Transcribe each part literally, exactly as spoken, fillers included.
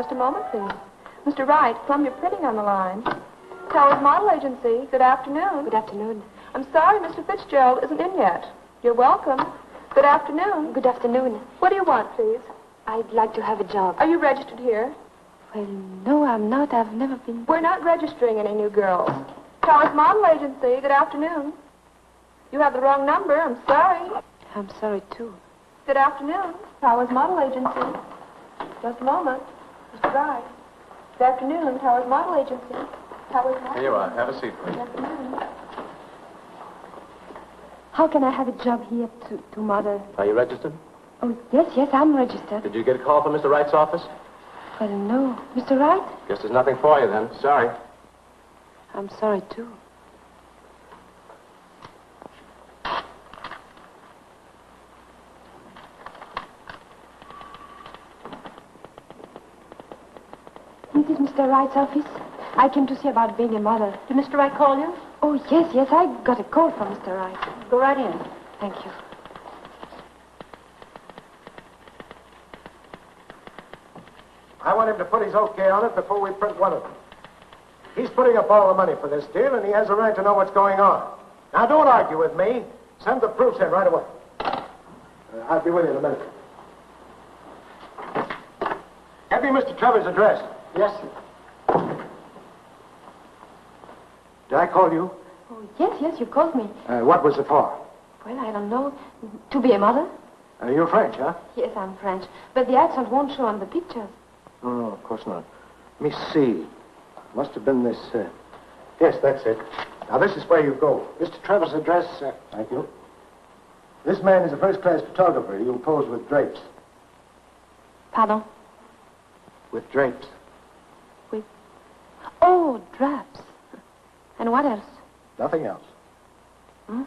Just a moment, please. Mister Wright, Columbia Printing on the line. Towers Model Agency, good afternoon. Good afternoon. I'm sorry Mister Fitzgerald isn't in yet. You're welcome. Good afternoon. Good afternoon. What do you want, please? I'd like to have a job. Are you registered here? Well, no, I'm not. I've never been... We're not registering any new girls. Towers Model Agency, good afternoon. You have the wrong number. I'm sorry. I'm sorry, too. Good afternoon. Towers Model Agency. Just a moment. Mister Wright. Good afternoon, Towers Model Agency. Towers Model Here you are. Have a seat, please. Good afternoon. How can I have a job here to, to mother? Are you registered? Oh, yes, yes, I'm registered. Did you get a call from Mister Wright's office? Well, no. Mister Wright? Guess there's nothing for you, then. Sorry. I'm sorry, too. This is Mister Wright's office. I came to see about being a mother. Did Mister Wright call you? Oh, yes, yes. I got a call from Mister Wright. Go right in. Thank you. I want him to put his okay on it before we print one of them. He's putting up all the money for this deal, and he has a right to know what's going on. Now, don't argue with me. Send the proofs in right away. Uh, I'll be with you in a minute. Have you Mister Trevor's address? Yes, sir. Did I call you? Oh, yes, yes, you called me. Uh, what was it for? Well, I don't know. To be a mother? Uh, you're French, huh? Yes, I'm French. But the accent won't show on the pictures. No, no, of course not. Let me see. Must have been this, uh... Yes, that's it. Now, this is where you go. Mister Trevor's address, uh... Thank you. This man is a first-class photographer. You'll pose with drapes. Pardon? With drapes. With... Oh, drapes. And what else? Nothing else. Hmm?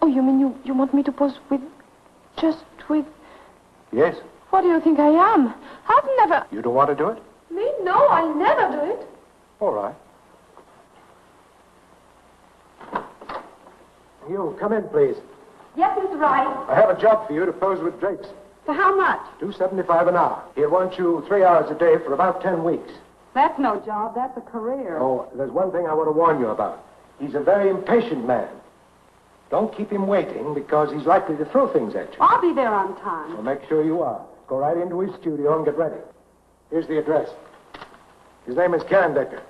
Oh, you mean you, you want me to pose with... just with... Yes. What do you think I am? I've never... You don't want to do it? Me? No, I'll never do it. All right. You, come in, please. Yes, Mister Wright. I have a job for you to pose with drapes. For how much? two seventy-five an hour. He'll want you three hours a day for about ten weeks. That's no job. That's a career. Oh, there's one thing I want to warn you about. He's a very impatient man. Don't keep him waiting because he's likely to throw things at you. I'll be there on time. Well, make sure you are. Go right into his studio and get ready. Here's the address. His name is Candecker.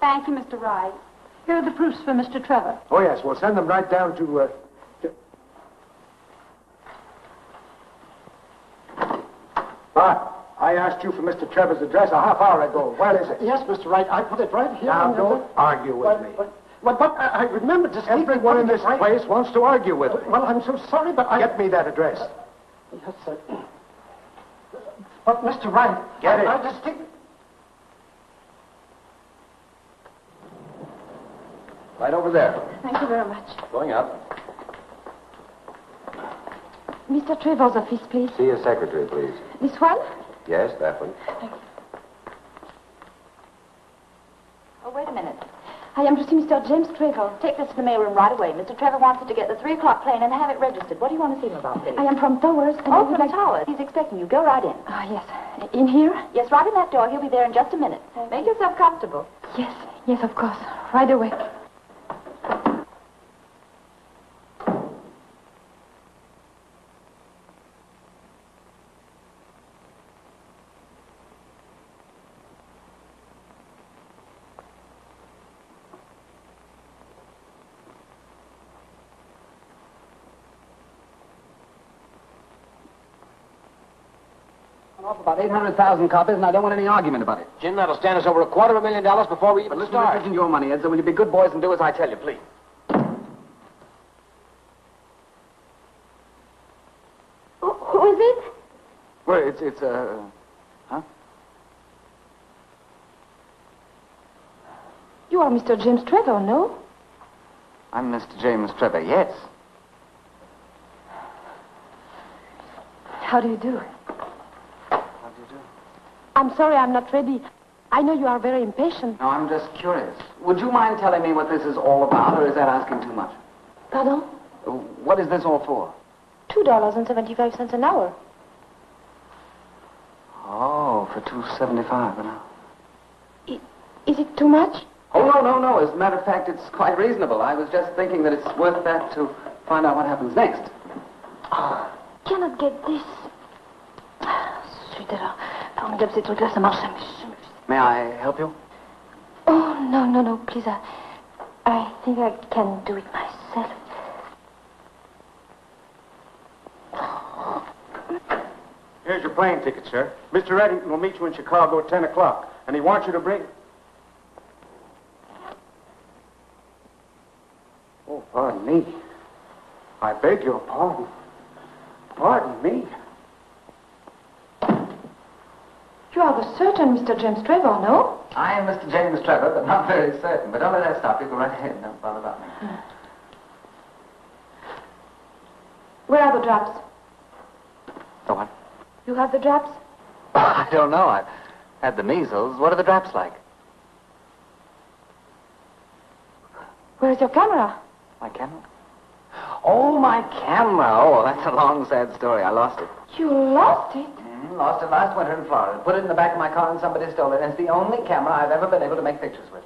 Thank you, Mister Wright. Here are the proofs for Mister Trevor. Oh, yes. We'll send them right down to... Uh, to... Bart, I asked you for Mister Trevor's address a half hour ago. Where is it? Yes, Mister Wright. I put it right here. Now, don't the... argue with but, me. But, but, but I, I remember to... Everyone in this right. place wants to argue with uh, me. Well, I'm so sorry, but I... Get me that address. Uh, yes, sir. But, Mister Wright, get it. I just think... Right over there. Thank you very much. Going up. Mister Trevor's office, please. See your secretary, please. This one? Yes, that one. Thank you. Oh, wait a minute. I am to see Mister James Trevor. Take this to the mailroom right away. Mister Trevor wants it to get the three o'clock plane and have it registered. What do you want to see him about, please? I am from Towers. And oh, from like... Towers. He's expecting you. Go right in. Ah, oh, yes. In here? Yes, right in that door. He'll be there in just a minute. Thank Make you. yourself comfortable. Yes, yes, of course. Right away. About eight hundred thousand copies, and I don't want any argument about it. Jim, that'll stand us over a quarter of a million dollars before we even but start. But listen, your money, Ed, so will you be good boys and do as I tell you, please? Who, who is it? Well, it's, it's, uh, huh? You are Mister James Trevor, no? I'm Mister James Trevor, yes. How do you do? I'm sorry, I'm not ready. I know you are very impatient. No, I'm just curious. Would you mind telling me what this is all about, or is that asking too much? Pardon? What is this all for? two dollars and seventy-five cents an hour. Oh, for two seventy-five an hour. Is, is it too much? Oh, no, no, no. As a matter of fact, it's quite reasonable. I was just thinking that it's worth that to find out what happens next. Oh, I cannot get this. Formidable, ces trucs-là, ça marche. May I help you? Oh, no, no, no, please. I, I think I can do it myself. Here's your plane ticket, sir. Mister Eddington will meet you in Chicago at ten o'clock, and he wants you to bring... Oh, pardon me. I beg your pardon. Pardon me. You are the certain Mister James Trevor, no? I am Mister James Trevor, but not very certain. But don't let that stop you. Go right ahead. Don't bother about me. Mm. Where are the drops? The what? You have the drops? Oh, I don't know. I've had the measles. What are the drops like? Where's your camera? My camera? Oh, my camera. Oh, that's a long, sad story. I lost it. You lost it? Lost it last winter in Florida. Put it in the back of my car and somebody stole it. And it's the only camera I've ever been able to make pictures with.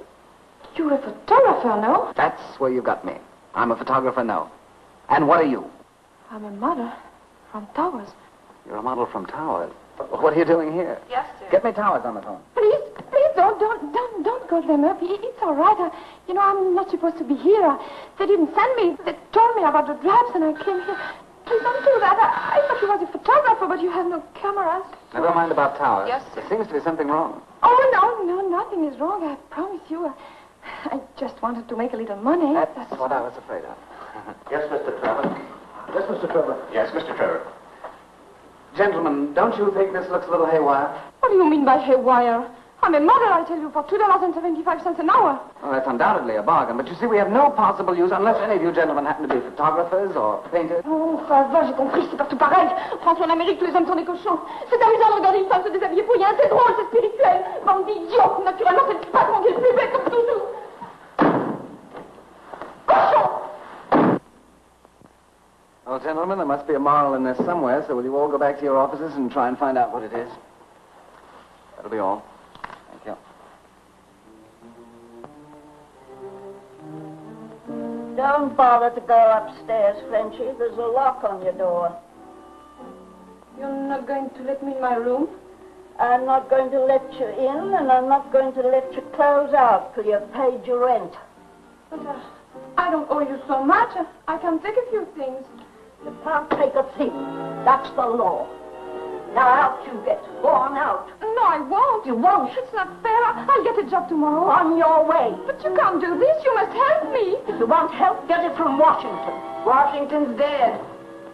You're a photographer, no? That's where you got me. I'm a photographer, no. And what are you? I'm a model from Towers. You're a model from Towers? What are you doing here? Yes, sir. Get me Towers on the phone. Please, please don't, don't, don't, don't call them up. It's all right. I, you know, I'm not supposed to be here. I, they didn't send me. They told me about the drafts and I came here. Please don't do that. I, I thought you was a photographer, but you have no cameras. Now, don't mind about Towers. Yes, sir. There seems to be something wrong. Oh, no, no, nothing is wrong. I promise you. I, I just wanted to make a little money. That's, That's what I was afraid of. Yes, Mister Trevor. Yes, Mister Trevor. Yes, Mister Trevor. Gentlemen, don't you think this looks a little haywire? What do you mean by haywire? I'm a model, I tell you, for two dollars and seventy-five cents an hour. Well, that's undoubtedly a bargain, but you see, we have no possible use unless any of you gentlemen happen to be photographers or painters. Oh, ça va, j'ai compris, c'est partout pareil. France ou en Amérique, tous les hommes sont des cochons. C'est amusant de regarder une femme se déshabiller pour rien, c'est drôle, c'est spirituel. Bande d'idiots, naturellement, c'est le patron qui est le plus bête, comme toujours. Cochon! Well, gentlemen, there must be a moral in this somewhere, so will you all go back to your offices and try and find out what it is? That'll be all. Don't bother to go upstairs, Frenchie. There's a lock on your door. You're not going to let me in my room? I'm not going to let you in, and I'm not going to let you close out till you've paid your rent. But uh, I don't owe you so much. I can take a few things. You can't take a thing. That's the law. Now out you get. Go on out. No, I won't. You won't. It's not fair. I'll get a job tomorrow. On your way. But you can't do this. You must help me. If you want help, get it from Washington. Washington's dead.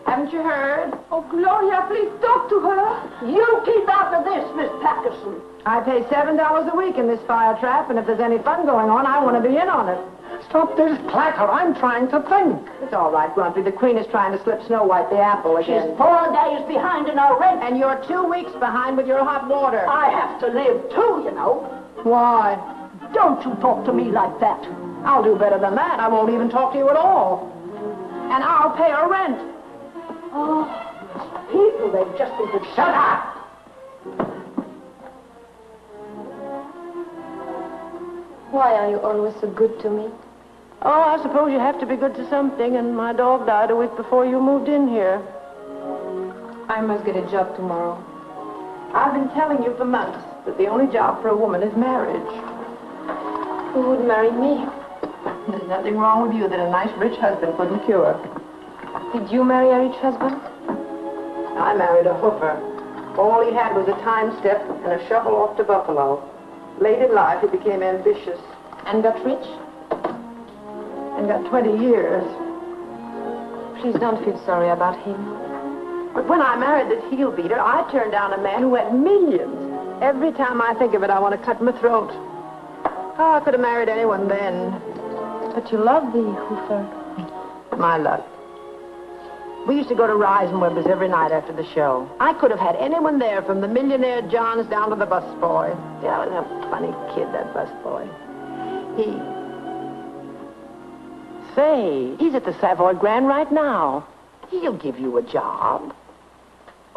Haven't you heard? Oh, Gloria, please talk to her. You keep out of this, Miss Patterson. I pay seven dollars a week in this fire trap, and if there's any fun going on, I want to be in on it. Stop this clatter. I'm trying to think. It's all right, Grumpy. The Queen is trying to slip Snow White the apple again. She's four days behind in her rent. And you're two weeks behind with your hot water. I have to live, too, you know. Why? Don't you talk to me like that. I'll do better than that. I won't even talk to you at all. And I'll pay her rent. Oh, people, they just need to shut up. Why are you always so good to me? Oh, I suppose you have to be good to something, and my dog died a week before you moved in here. I must get a job tomorrow. I've been telling you for months that the only job for a woman is marriage. Who would marry me? There's nothing wrong with you that a nice rich husband couldn't cure. Did you marry a rich husband? I married a hooper. All he had was a time step and a shovel off to Buffalo. Late in life, he became ambitious. And got rich? And got twenty years. Please don't feel sorry about him. But when I married this heel beater, I turned down a man who had millions. Every time I think of it, I want to cut my throat. Oh, I could have married anyone then. But you love the hoofer. My love. We used to go to Reisenweber's every night after the show. I could have had anyone there, from the millionaire Johns down to the busboy. Yeah, was a funny kid, that busboy. He... Say, he's at the Savoy Grand right now. He'll give you a job.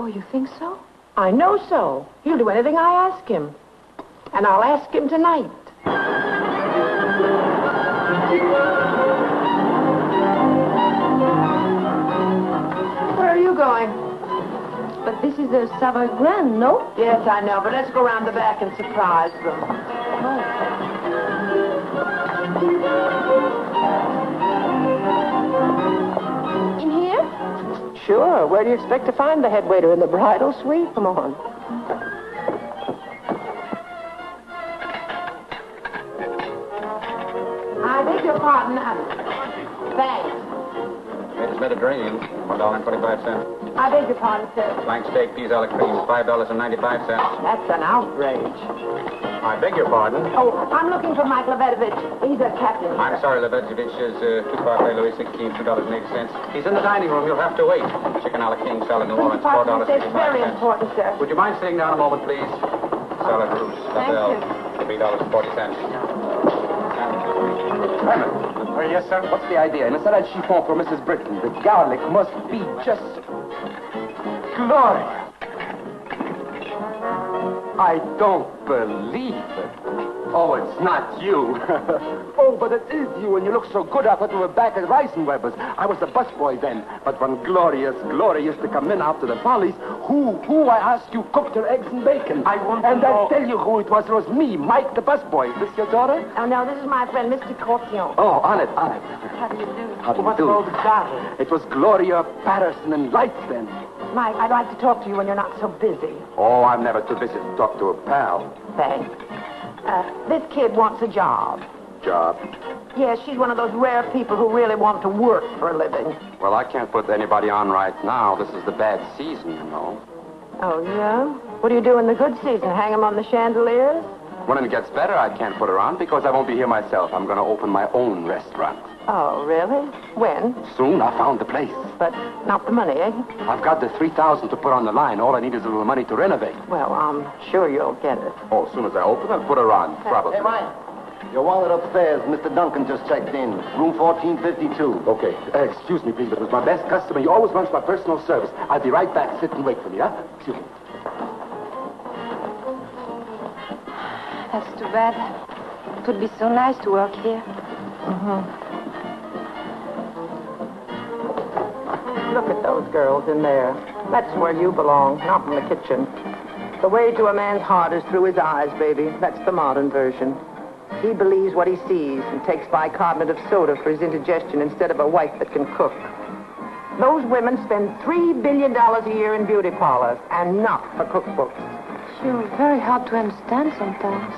Oh, you think so? I know so. He'll do anything I ask him. And I'll ask him tonight. Where are you going? But this is the Savoy Grand, no? Yes, I know, but let's go around the back and surprise them. Oh. In here? Sure. Where do you expect to find the head waiter? In the bridal suite? Come on. Pardon, thanks. It's Mediterranean, one dollar and twenty-five cents. I beg your pardon, sir. Flank steak, peas a la cream, five dollars and ninety-five cents. That's an outrage. I beg your pardon? Oh, I'm looking for Mike Lebetovich. He's a captain. I'm sorry, Lebetovich is uh, two parfait Louis sixteen, two dollars and eighty cents. He's in the dining room. You'll have to wait. Chicken a la king, salad New Orleans, four dollars and eighty-five cents. It's very important, sir. Would you mind sitting down a moment, please? Salad rouge, Stabelle, three dollars and forty cents. Well, yes, sir. What's the idea? In a salad chiffon for Missus Britton, the garlic must be just glory. I don't believe it. Oh, it's not you. Oh, but it is you, and you look so good. I thought we were back at Reisenweber's. I was the busboy then. But when Glorious, Gloria used to come in after the follies, who, who, I asked you, cooked her eggs and bacon? I won't And know. I'll tell you who it was. It was me, Mike, the busboy. Is this your daughter? Oh, no, this is my friend, Mister Cortillon. Oh, on it, on it. How do you do? How do you What's do? What's the garden? It was Gloria, Paris, and lights then. Mike, I'd like to talk to you when you're not so busy. Oh, I'm never too busy to talk to a pal. Thanks. Uh, this kid wants a job. Job? Yes, yeah, she's one of those rare people who really want to work for a living. Well, I can't put anybody on right now. This is the bad season, you know. Oh, yeah? What do you do in the good season? Hang them on the chandeliers? When it gets better, I can't put her on because I won't be here myself. I'm going to open my own restaurant. Oh, really? When? Soon. I found the place. But not the money, eh? I've got the three thousand dollars to put on the line. All I need is a little money to renovate. Well, I'm sure you'll get it. Oh, as soon as I open, I'll put her on, probably. Hey, Mike. Your wallet upstairs. Mister Duncan just checked in. Room fourteen fifty-two. Okay. Uh, excuse me, please. It was my best customer. He always wants my personal service. I'll be right back. Sit and wait for me, huh? Excuse me. That's too bad. It would be so nice to work here. Mm-hmm. Look at those girls in there. That's where you belong, not in the kitchen. The way to a man's heart is through his eyes, baby. That's the modern version. He believes what he sees and takes bicarbonate of soda for his indigestion instead of a wife that can cook. Those women spend three billion dollars a year in beauty parlors and not for cookbooks. You're very hard to understand sometimes.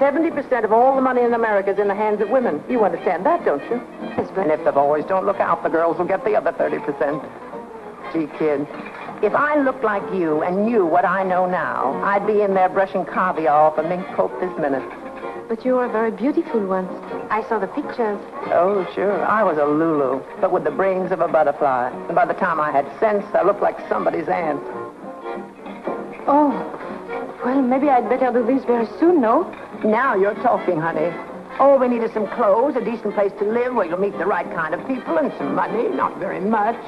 seventy percent of all the money in America is in the hands of women. You understand that, don't you? Yes, but... And if the boys don't look out, the girls will get the other thirty percent. Gee, kid, if I looked like you and knew what I know now, I'd be in there brushing caviar off a mink coat this minute. But you were very beautiful once. I saw the pictures. Oh, sure. I was a Lulu, but with the brains of a butterfly. And by the time I had sense, I looked like somebody's aunt. Oh, well, maybe I'd better do this very soon, no? Now you're talking, honey. All we need is some clothes, a decent place to live where you'll meet the right kind of people, and some money, not very much.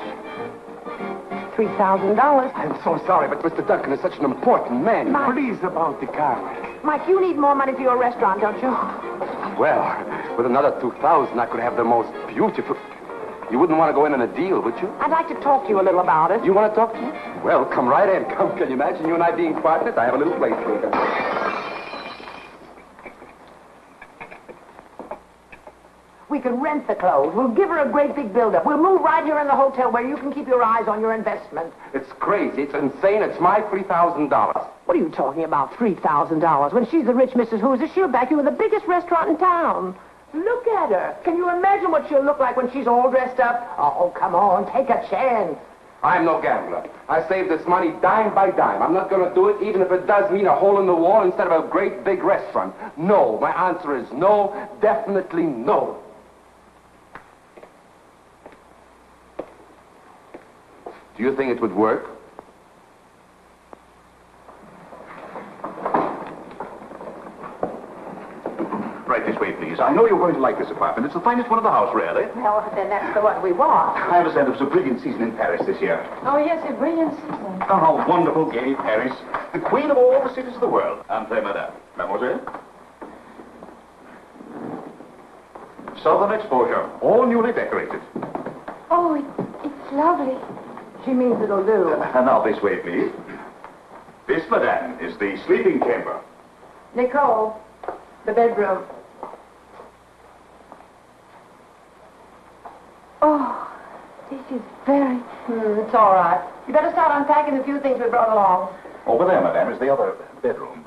three thousand dollars. I'm so sorry, but Mister Duncan is such an important man. Mike. Please about the garlic. Mike, you need more money for your restaurant, don't you? Well, with another two thousand dollars, I could have the most beautiful... You wouldn't want to go in on a deal, would you? I'd like to talk to you a little about it. You want to talk to me? Well, come right in. Come. Can you imagine you and I being partners? I have a little place for you. We can rent the clothes. We'll give her a great big build-up. We'll move right here in the hotel where you can keep your eyes on your investment. It's crazy. It's insane. It's my three thousand dollars. What are you talking about, three thousand dollars? When she's the rich Missus Hooser, she'll back you in the biggest restaurant in town. Look at her. Can you imagine what she'll look like when she's all dressed up? Oh, come on. Take a chance. I'm no gambler. I saved this money dime by dime. I'm not going to do it even if it does mean a hole in the wall instead of a great big restaurant. No. My answer is no. Definitely no. Do you think it would work? Right this way, please. I know you're going to like this apartment. It's the finest one in the house, really. Well, then that's the one we want. I understand it's a brilliant season in Paris this year. Oh, yes, a brilliant season. Oh, how wonderful, gay Paris. The queen of all the cities of the world. Entrez, madame. Mademoiselle. Southern exposure, all newly decorated. Oh, it, it's lovely. She means it'll do. Uh, now, this way, please. This, madame, is the sleeping chamber. Nicole, the bedroom. Oh, this is very... Mm, it's all right. You better start unpacking the few things we brought along. Over there, madame, is the other bedroom.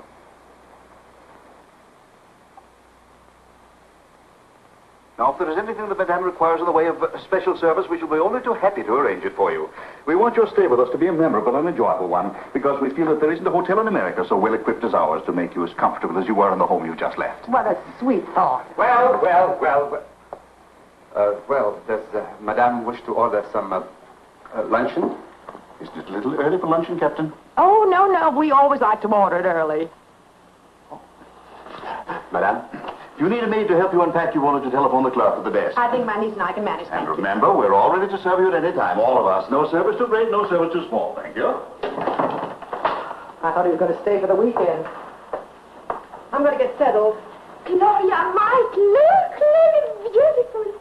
Now, if there is anything that Madame requires in the way of uh, special service, we shall be only too happy to arrange it for you. We want your stay with us to be a memorable and enjoyable one, because we feel that there isn't a hotel in America so well equipped as ours to make you as comfortable as you were in the home you just left. What a sweet thought. Well, well, well. Uh, well, does uh, Madame wish to order some uh, uh, luncheon? Isn't it a little early for luncheon, Captain? Oh, no, no. We always like to order it early. Oh. Madame? You need a maid to help you unpack. You wanted to telephone the clerk for the best. I think my niece and I can manage that. And remember, we're all ready to serve you at any time, all of us. No service too great, no service too small. Thank you. I thought he was going to stay for the weekend. I'm going to get settled. Gloria, Mike, look, look, it's beautiful.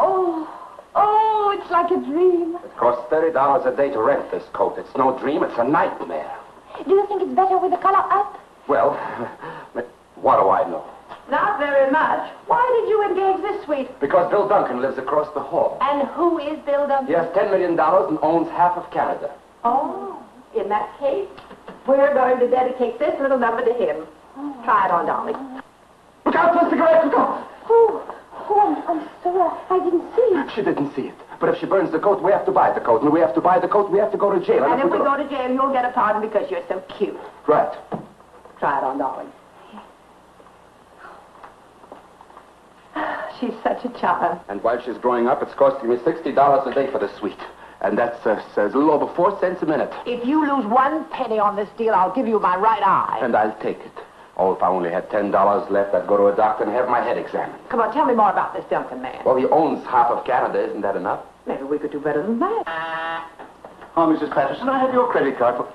Oh, oh, it's like a dream. It costs thirty dollars a day to rent this coat. It's no dream, it's a nightmare. Do you think it's better with the color up? Well, what do I know? Not very much. Why did you engage this suite? Because Bill Duncan lives across the hall. And who is Bill Duncan? He has ten million dollars and owns half of Canada. Oh, in that case, we're going to dedicate this little number to him. Oh. Try it on, darling. Look out, Mister Gray, look out! Oh, oh, I'm, I'm sorry. I didn't see it. She didn't see it. But if she burns the coat, we have to buy the coat. And we have to buy the coat, we have to go to jail. And, and if we, we go... go to jail, you'll get a pardon because you're so cute. Right. Try it on, darling. She's such a child. And while she's growing up, it's costing me sixty dollars a day for the suite. And that's uh, a little over four cents a minute. If you lose one penny on this deal, I'll give you my right eye. And I'll take it. Oh, if I only had ten dollars left, I'd go to a doctor and have my head examined. Come on, tell me more about this Duncan man. Well, he owns half of Canada. Isn't that enough? Maybe we could do better than that. Oh, Missus Patterson, I have your credit card for...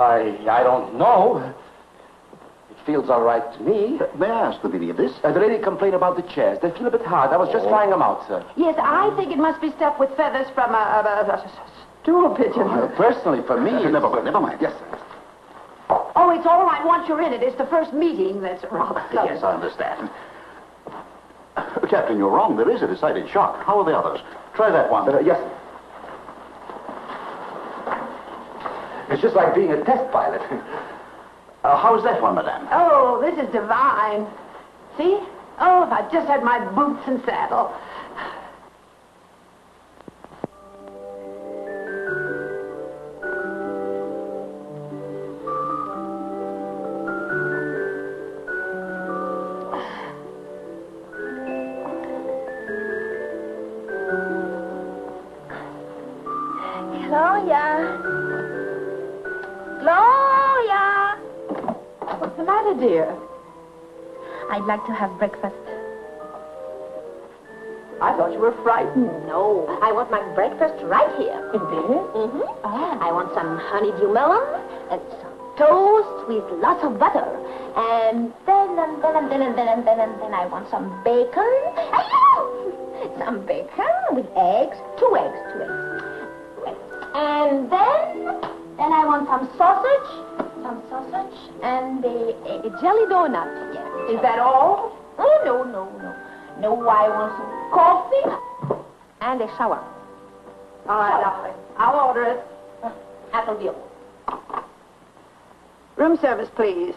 I... I don't know. Feels all right to me. Uh, may I ask the meaning of this? Uh, the lady complained about the chairs. They feel a bit hard. I was just oh. trying them out, sir. Yes, I think it must be stuffed with feathers from a, a, a, a stool pigeon. Oh, uh, personally, for me... Uh, never, never mind. Yes, sir. Oh, it's all right once you're in it. It's the first meeting that's rather sudden. Yes, I understand. Uh, Captain, you're wrong. There is a decided shock. How are the others? Try that one. Uh, yes, sir. It's just like being a test pilot. Uh, how's that one, madame? Oh, this is divine. See? Oh, if I just had my boots and saddle. Dear, I'd like to have breakfast. I thought you were frightened. No, I want my breakfast right here. In bed? Mm-hmm. Oh. I want some honeydew melon and some toast with lots of butter. And then, and then, and then, and then, and then, and then I want some bacon. Some bacon with eggs. Two eggs, two eggs. And then, then I want some sausage. Some sausage and a, a, a jelly donut. Yes. Is that all? Oh, no, no, no. No, I want some coffee and a shower. All right, darling. I'll order it. That'll be all. Room service, please.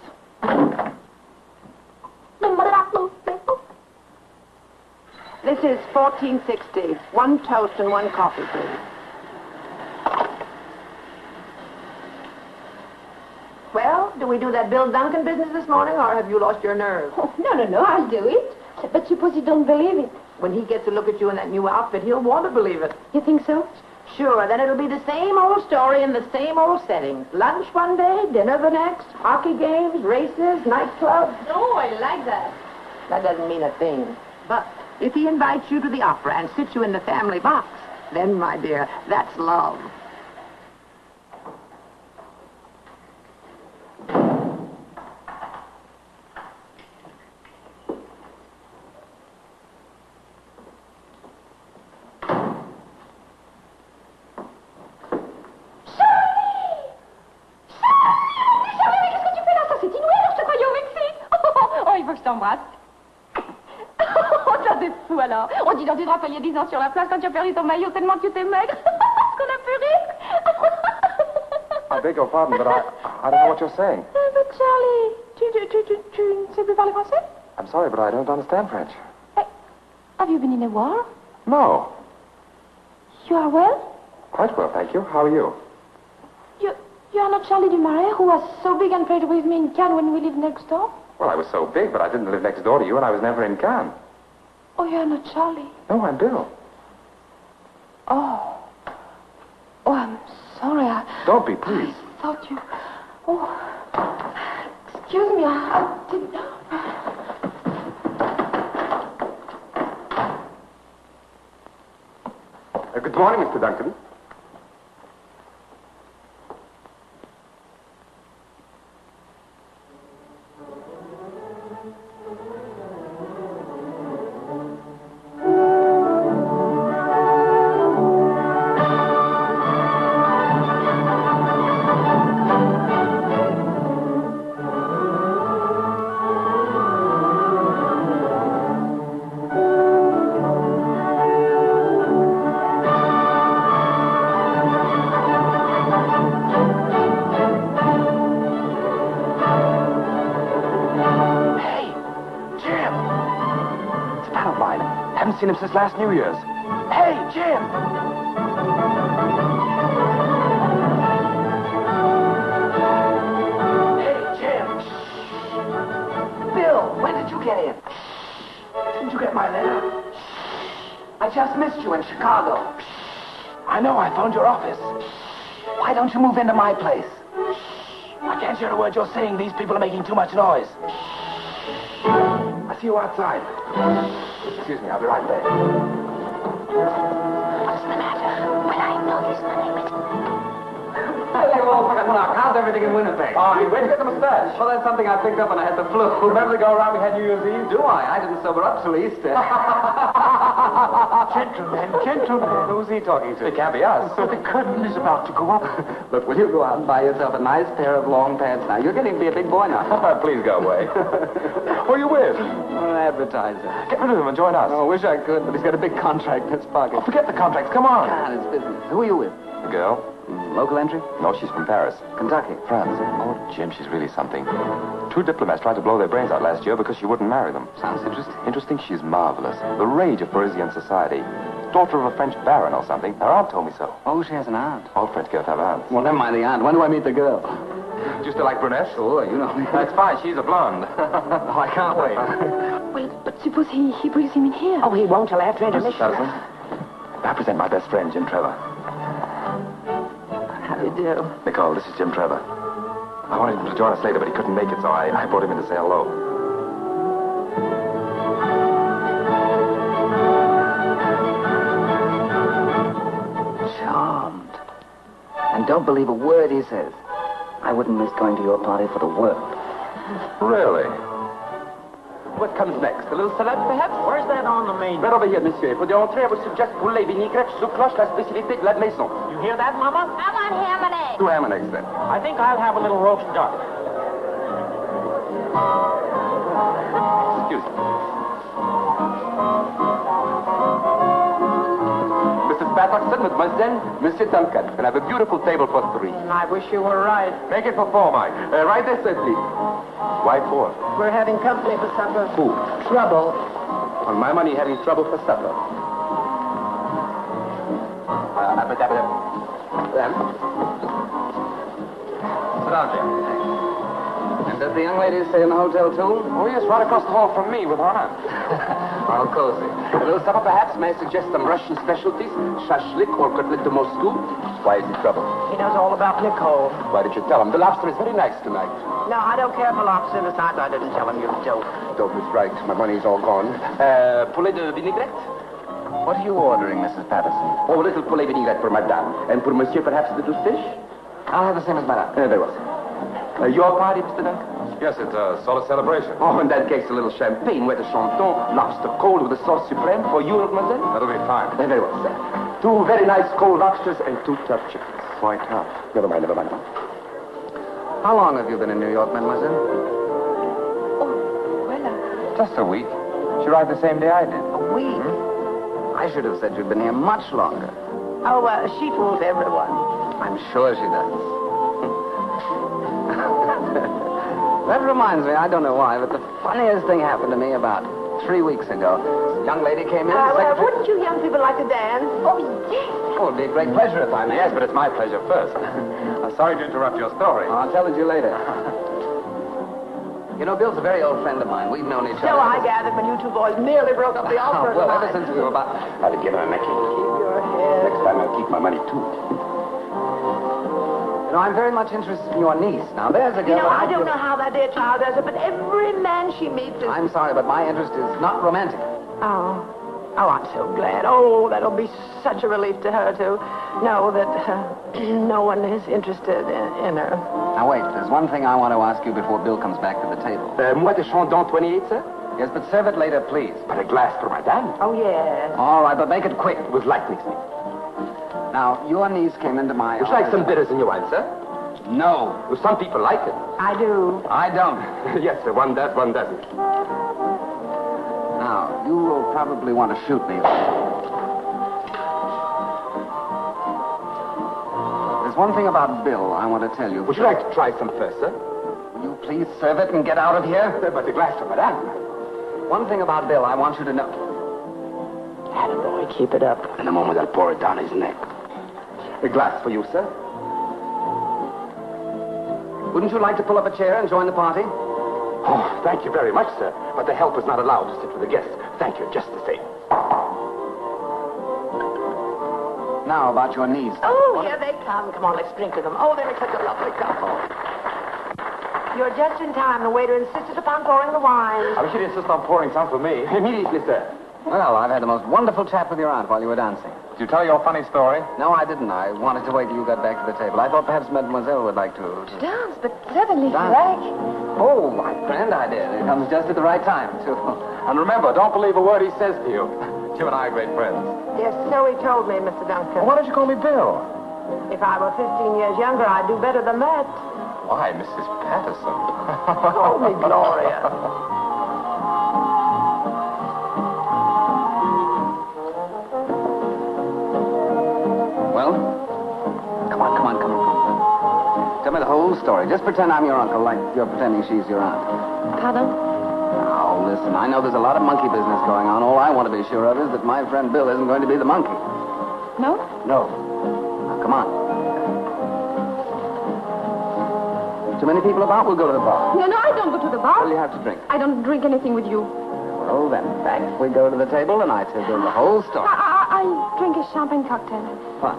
This is fourteen sixty. One toast and one coffee, please. Well, do we do that Bill Duncan business this morning, or have you lost your nerve? Oh, no, no, no, I'll do it. But suppose you don't believe it. When he gets a look at you in that new outfit, he'll want to believe it. You think so? Sure, then it'll be the same old story in the same old settings. Lunch one day, dinner the next, hockey games, races, nightclubs. Oh, I like that. That doesn't mean a thing. But if he invites you to the opera and sits you in the family box, then, my dear, that's love. On dit dans une rafale il y a dix ans sur la plage quand tu as perdu ton maillot tellement que tu t'es maigre. Parce qu'on a puré. I beg your pardon, but I, I don't know what you're saying. But Charlie, tu, tu, tu, tu, tu ne sais plus parler français? I'm sorry, but I don't understand French. Hey, have you been in a war? No. You are well? Quite well, thank you. How are you? You, you are not Charlie Dumarais, who was so big and played with me in Cannes when we lived next door? Well, I was so big, but I didn't live next door to you, and I was never in Cannes. Oh, you're not Charlie. No, I'm Bill. Oh. Oh, I'm sorry. I... Don't be, please. I thought you... Oh. Excuse me, I, I didn't... Uh, good morning, Mister Duncan. Seen him since last New Year's. Hey, Jim! Hey, Jim! Shh. Bill, when did you get in? Shh. Didn't you get my letter? Shh. I just missed you in Chicago. Shh. I know, I phoned your office. Shh. Why don't you move into my place? Shh. I can't hear a word you're saying. These people are making too much noise. Shh. I see you outside. Excuse me, I'll be right back. What's the matter? Well, I know this money, but... Hello, old Knock. How's everything in Winnipeg? Oh, hey, where'd you get the mustache? Well, that's something I picked up when I had the flu. Remember the go-around we had New Year's Eve? Do I? I didn't sober up till Easter. Gentlemen, gentlemen. Who's he talking to? It can't be us. But the curtain is about to go up. Look, will you go out and buy yourself a nice pair of long pants now? You're getting to be a big boy now. Please go away. Who are you with? An advertiser. Get rid of him and join us. Oh, I wish I could, but he's got a big contract in his pocket. Oh, forget the contracts. Come on. God, it's business. Who are you with? The girl. Mm, local entry? No, she's from Paris. Kentucky. France. Oh, Jim, she's really something. Two diplomats tried to blow their brains out last year because she wouldn't marry them. Sounds interesting. Interesting? She's marvelous. The rage of Parisian society. Daughter of a French baron or something. Her aunt told me so. Oh, she has an aunt. All French girls have aunts. Well, never mind the aunt. When do I meet the girl? Do you still like brunettes? Sure, you know. That's fine. She's a blonde. Oh, I can't wait. Wait, but suppose he, he brings him in here. Oh, he won't till after intermission. I present my best friend, Jim Trevor. How do you do? Nicole, this is Jim Trevor. I wanted him to join us later, but he couldn't make it, so I, I brought him in to say hello. Charmed. And don't believe a word he says. I wouldn't miss going to your party for the world. Really? What comes next? A little salad, perhaps? Where's that on the menu? Right over here, monsieur. For the entree, I would suggest poulet, vinaigrette, sous cloche, la spécialité de la maison. You hear that, Mama? I want ham and eggs. Two ham and eggs, then. I think I'll have a little roast duck. Excuse me. Patterson with Mademoiselle, Monsieur Duncan, and have a beautiful table for three. Mm, I wish you were right. Make it for four, Mike. Uh, right this way, please. Why four? We're having company for supper. Who? Trouble. On my money, having trouble for supper. Uh, but, uh, but, uh, um. Sit down, Jim. And Does the young lady stay in the hotel, too? Oh, yes, right across the hall from me with her aunt. How cozy. A little supper, perhaps? May I suggest some Russian specialties? Shashlik or kotlet de Moscow? Why is he trouble? He knows all about Nicole. Why did you tell him? The lobster is very nice tonight. No, I don't care for lobster. Besides, I didn't tell him you joke. Dope is right. My money's all gone. Uh, poulet de vinaigrette? What are you ordering, Missus Patterson? Oh, a little poulet vinaigrette for Madame. And for Monsieur, perhaps a little fish? I'll have the same as Madame. Uh, very well, sir. Uh, your party, Mister Duncan? Yes, it's a solid celebration. Oh, in that case, a little champagne, with a chanton, lobster cold with a sauce suprême for you, mademoiselle? That'll be fine. Uh, very well, sir. Two very nice cold lobsters and two tough chickens. Why tough? Never mind, never mind. How long have you been in New York, mademoiselle? Oh, well, uh... just a week. She arrived the same day I did. A week? Hmm? I should have said you'd been here much longer. Oh, uh, she fools everyone. I'm sure she does. That reminds me, I don't know why, but the funniest thing happened to me about three weeks ago. This young lady came in... Uh, well, wouldn't you young people like to dance? Oh, yes. Oh, it'd be a great pleasure if I may. Yes, but it's my pleasure first. I'm sorry to interrupt your story. Oh, I'll tell it to you later. You know, Bill's a very old friend of mine. We've known each other... So I gathered when you two boys nearly broke up the opera. Well, ever since we were about... I'll give him a Mickey. Keep your head. Next time I'll keep my money, too. No, I'm very much interested in your niece. Now, there's a girl... You know, I don't know how that dear child does it, but every man she meets is... I'm sorry, but my interest is not romantic. Oh. Oh, I'm so glad. Oh, that'll be such a relief to her to know that uh, no one is interested in, in her. Now, wait. There's one thing I want to ask you before Bill comes back to the table. Uh, moi de Chandon twenty-eight, sir? Yes, but serve it later, please. But a glass for Madame. Oh, yes. All right, but make it quick. With light mixing. Now, your niece came into my office. Would you like some bitters in your wine, sir? No. Well, some people like it. I do. I don't. Yes, sir. One does, one doesn't. Now, you will probably want to shoot me. There's one thing about Bill I want to tell you. Would you like to try some first, sir? Will you please serve it and get out of here? But a glass for Madame. One thing about Bill I want you to know. Attaboy, keep it up. In a moment, I'll pour it down his neck. A glass for you, sir. Wouldn't you like to pull up a chair and join the party? Oh, thank you very much, sir. But the help is not allowed to sit with the guests. Thank you, just the same. Now, about your knees. Oh, here they come. Come on, let's drink to them. Oh, they're such a lovely couple. You're just in time. The waiter insisted upon pouring the wine. I wish he'd insist on pouring some for me. Immediately, sir. Well, I've had the most wonderful chat with your aunt while you were dancing. Did you tell your funny story? No, I didn't. I wanted to wait till you got back to the table. I thought perhaps Mademoiselle would like to... to... Dance, but suddenly, Frank. Oh, my grand idea. It comes just at the right time, too. And remember, don't believe a word he says to you. Jim and I are great friends. Yes, so he told me, Mister Duncan. Well, why don't you call me Bill? If I were fifteen years younger, I'd do better than that. Why, Missus Patterson? Call me Gloria. Story. Just pretend I'm your uncle, like you're pretending she's your aunt. Pardon? Now, listen, I know there's a lot of monkey business going on. All I want to be sure of is that my friend Bill isn't going to be the monkey. No? No. Now, come on. Too many people about, we'll go to the bar. No, no, I don't go to the bar. Well, you have to drink. I don't drink anything with you. Well, then, back we go to the table, and I tell them the whole story. I, I, I drink a champagne cocktail. Fine.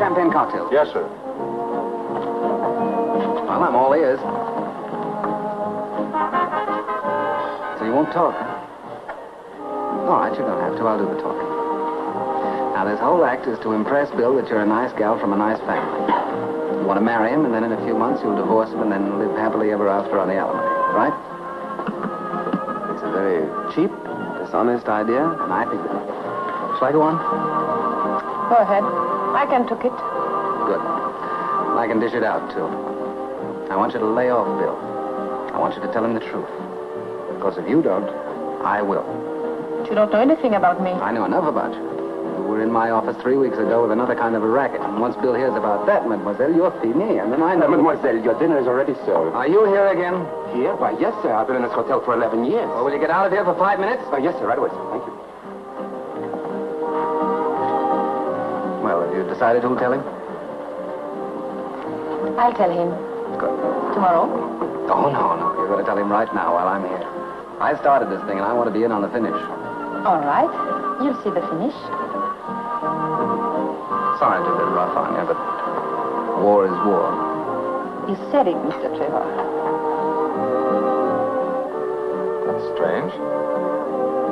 Champagne cocktails. Yes, sir. Well, I'm all ears. So you won't talk? All right, you don't have to. I'll do the talking. Now, this whole act is to impress Bill that you're a nice gal from a nice family. You want to marry him, and then in a few months you'll divorce him and then live happily ever after on the alimony, right? It's a very cheap, dishonest idea, and I think that... Shall I go on? Go ahead. I can cook it. Good. And I can dish it out, too. I want you to lay off, Bill. I want you to tell him the truth. Because if you don't, I will. But you don't know anything about me. I know enough about you. You were in my office three weeks ago with another kind of a racket. And once Bill hears about that, mademoiselle, you're fini. And then I know... Mademoiselle, your dinner is already served. Are you here again? Here? Why, yes, sir. I've been in this hotel for eleven years. Well, will you get out of here for five minutes? Oh, yes, sir. Right away, sir. Thank you. decided who'll tell him? I'll tell him. Good. Tomorrow? Oh, no, no. You've got to tell him right now while I'm here. I started this thing and I want to be in on the finish. All right. You'll see the finish. Sorry to be a bit rough on you, but war is war. You said it, Mister Trevor. That's strange.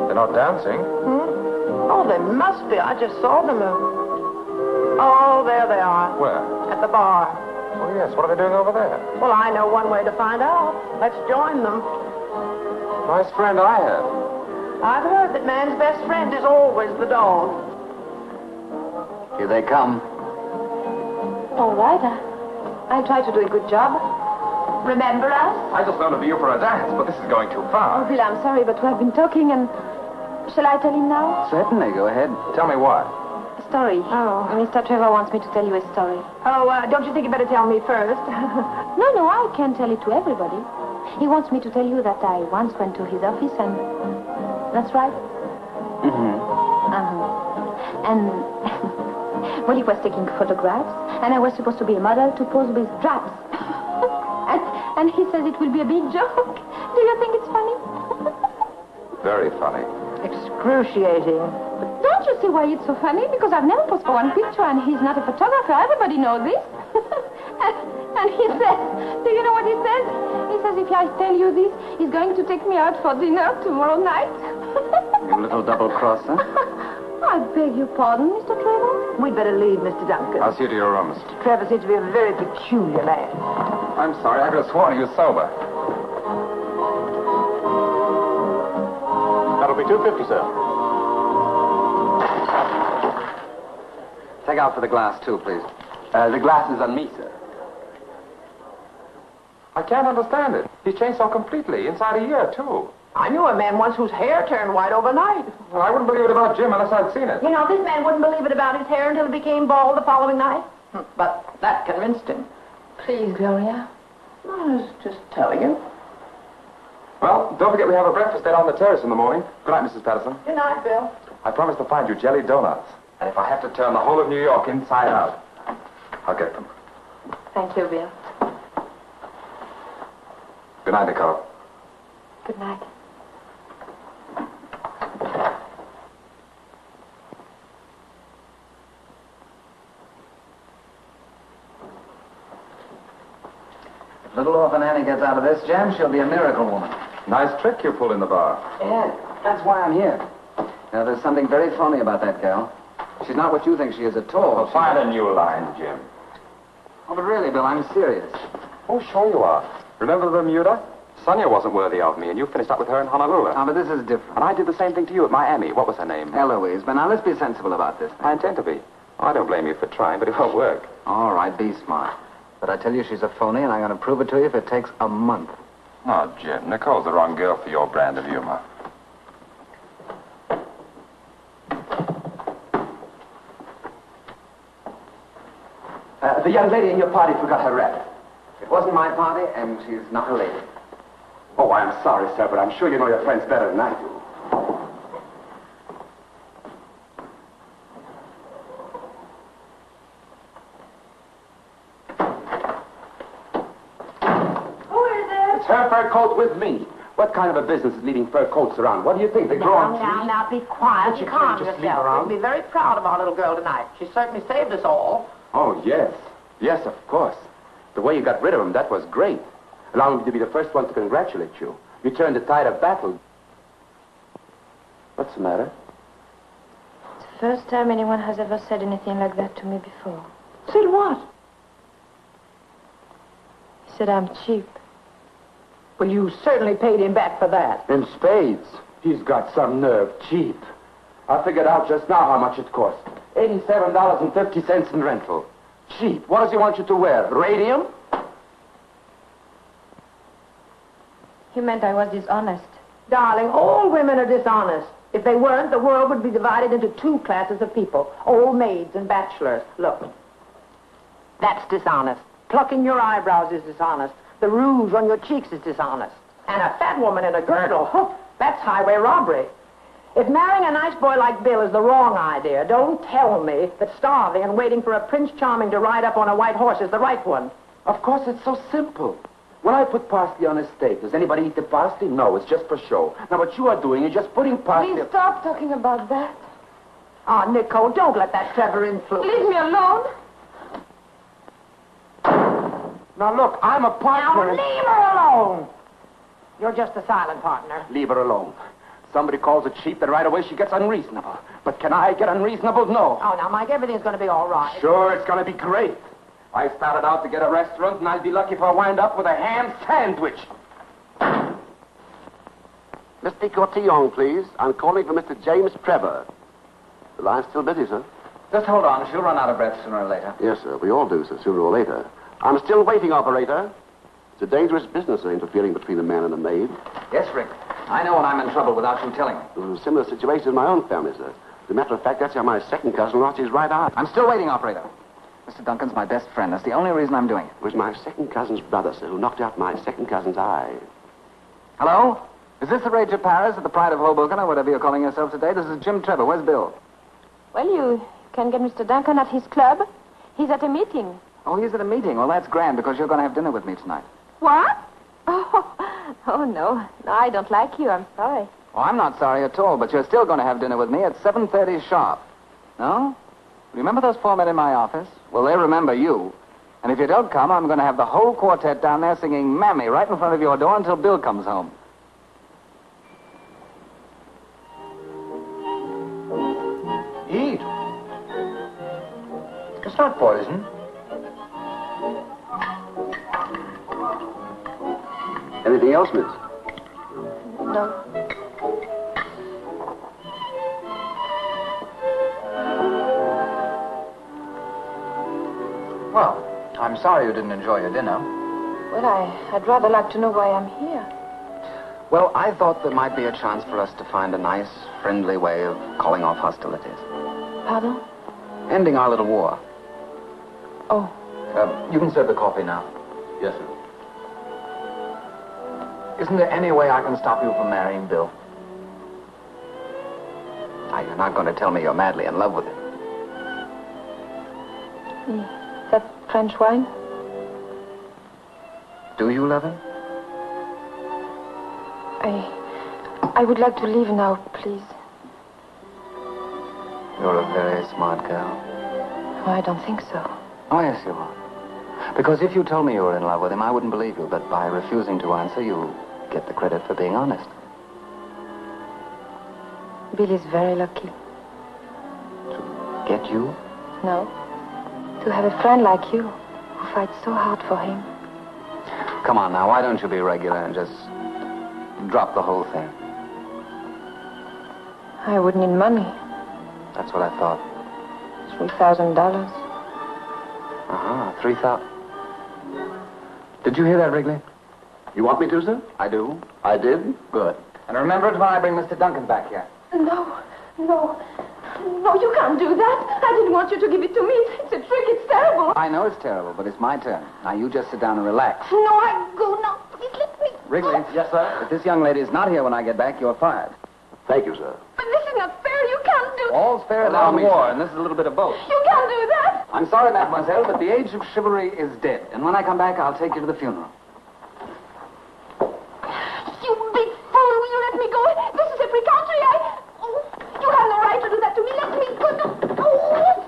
They're not dancing. Hmm? Oh, they must be. I just saw them. Oh, there they are. Where? At the bar. Oh, yes. What are they doing over there? Well, I know one way to find out. Let's join them. Nice friend I have. I've heard that man's best friend is always the dog. Here they come. All right. I'll try to do a good job. Remember us? I just wanted to be you for a dance, but this is going too far. Oh, Bill, I'm sorry, but we've been talking and... Shall I tell him now? Certainly. Go ahead. Tell me what? Story. Oh. Mister Trevor wants me to tell you a story. Oh, uh, don't you think you'd better tell me first? No, no, I can tell it to everybody. He wants me to tell you that I once went to his office and... That's right. Mm-hmm. Uh-huh. And... Well, he was taking photographs, and I was supposed to be a model to pose with straps. and, and he says it will be a big joke. Do you think it's funny? Very funny. Excruciating. But don't you see why it's so funny? Because I've never posed for one picture, and he's not a photographer. Everybody knows this. and, and he says, do you know what he says? He says, if I tell you this, he's going to take me out for dinner tomorrow night. You little double-crosser. I beg your pardon, Mister Trevor. We'd better leave, Mister Duncan. I'll see you to your room, Mister Trevor seems to be a very peculiar man. I'm sorry. I could have sworn he was sober. That'll be two fifty, sir. Take out for the glass, too, please. Uh, the glass is on me, sir. I can't understand it. He's changed so completely, inside a year, too. I knew a man once whose hair turned white overnight. Well, I wouldn't believe it about Jim unless I'd seen it. You know, this man wouldn't believe it about his hair until it became bald the following night. But that convinced him. Please, Gloria. I was just telling you. Well, don't forget we have a breakfast date on the terrace in the morning. Good night, Missus Patterson. Good night, Bill. I promised to find you jelly donuts. And if I have to turn the whole of New York inside out, I'll get them. Thank you, Bill. Good night, Nicole. Good night. Little orphan Annie gets out of this jam, she'll be a miracle woman. Nice trick you pulled in the bar. Yeah, that's why I'm here. Now, there's something very funny about that girl. She's not what you think she is at all. Well, find a new line, Jim. Oh, but really, Bill, I'm serious. Oh, sure you are. Remember Bermuda? Sonia wasn't worthy of me, and you finished up with her in Honolulu. Ah, but this is different. And I did the same thing to you at Miami. What was her name? Eloise. But now, let's be sensible about this thing. I intend to be. Oh, I don't blame you for trying, but it won't work. All right, be smart. But I tell you, she's a phony, and I'm going to prove it to you if it takes a month. Oh, Jim, Nicole's the wrong girl for your brand of humor. Uh, the young lady in your party forgot her wrap. It wasn't my party, and she's not a lady. Oh, I'm sorry, sir, but I'm sure you know your friends better than I do. Coat with me. What kind of a business is leaving fur coats around? What do you think? They grow on trees? Now, now, now, be quiet. You calm yourself. We'll be very proud of our little girl tonight. She certainly saved us all. Oh, yes. Yes, of course. The way you got rid of him, that was great. Allow me to be the first one to congratulate you. You turned the tide of battle. What's the matter? It's the first time anyone has ever said anything like that to me before. Said what? He said I'm cheap. Well, you certainly paid him back for that. In spades. He's got some nerve. Cheap. I figured out just now how much it cost. eighty-seven dollars and fifty cents in rental. Cheap. What does he want you to wear? Radium? He meant I was dishonest. Darling, all women are dishonest. If they weren't, the world would be divided into two classes of people. Old maids and bachelors. Look. That's dishonest. Plucking your eyebrows is dishonest. The rouge on your cheeks is dishonest. And a fat woman in a girdle, huh, that's highway robbery. If marrying a nice boy like Bill is the wrong idea, don't tell me that starving and waiting for a Prince Charming to ride up on a white horse is the right one. Of course, it's so simple. When I put parsley on a steak, does anybody eat the parsley? No, it's just for show. Now, what you are doing is just putting parsley... Please stop talking about that. Ah, oh, Nicole, don't let that Trevor influence. Leave me alone. Now, look, I'm a partner... Now, leave her alone. You're just a silent partner. Leave her alone. Somebody calls it cheap, then right away she gets unreasonable. But can I get unreasonable? No. Oh, now, Mike, everything's going to be all right. Sure, it's going to be great. I started out to get a restaurant, and I'd be lucky if I wind up with a ham sandwich. Miss de Cortillon, please. I'm calling for Mister James Trevor. The line's still busy, sir. Just hold on. She'll run out of breath sooner or later. Yes, sir. We all do, sir, sooner or later. I'm still waiting, operator. It's a dangerous business, interfering between a man and a maid. Yes, Rick. I know when I'm in trouble without you telling me. It was a similar situation in my own family, sir. As a matter of fact, that's how my second cousin lost his right eye. I'm still waiting, operator. Mister Duncan's my best friend. That's the only reason I'm doing it. It was my second cousin's brother, sir, who knocked out my second cousin's eye. Hello? Is this the Rage of Paris at the Pride of Hoboken or whatever you're calling yourself today? This is Jim Trevor. Where's Bill? Well, you can get Mister Duncan at his club. He's at a meeting. Oh, he's at a meeting. Well, that's grand because you're going to have dinner with me tonight. What? Oh, oh no. No, I don't like you. I'm sorry. Oh, I'm not sorry at all, but you're still going to have dinner with me at seven thirty sharp. No? Remember those four men in my office? Well, they remember you. And if you don't come, I'm going to have the whole quartet down there singing Mammy right in front of your door until Bill comes home. Eat. It's not poison. Anything else, miss? No. Well, I'm sorry you didn't enjoy your dinner. Well, I, I'd rather like to know why I'm here. Well, I thought there might be a chance for us to find a nice, friendly way of calling off hostilities. Pardon? Ending our little war. Oh. Uh, you can serve the coffee now. Yes, sir. Isn't there any way I can stop you from marrying Bill? Now, you're not going to tell me you're madly in love with him. Mm. That French wine? Do you love him? I... I would like to leave now, please. You're a very smart girl. Oh, I don't think so. Oh, yes, you are. Because if you told me you were in love with him, I wouldn't believe you. But by refusing to answer, you get the credit for being honest. Bill is very lucky. To get you? No. To have a friend like you, who fights so hard for him. Come on now, why don't you be regular and just drop the whole thing? I would need money. That's what I thought. Three thousand dollars. Uh-huh, three thousand. Did you hear that, Rigley? You want me to, sir? I do. I did? Good. And remember it when I bring Mister Duncan back here. No, no. No, you can't do that. I didn't want you to give it to me. It's a trick. It's terrible. I know it's terrible, but it's my turn. Now, you just sit down and relax. No, I go now. Please let me Rigley, go. Yes, sir? If this young lady is not here when I get back, you're fired. Thank you, sir. But this is not fair. You can't do... All's fair in war, and this is a little bit of both. You can't do that. I'm sorry, mademoiselle, but the age of chivalry is dead. And when I come back, I'll take you to the funeral. You big fool. Will you let me go? This is a free country. I... You have no right to do that to me. Let me go. Oh.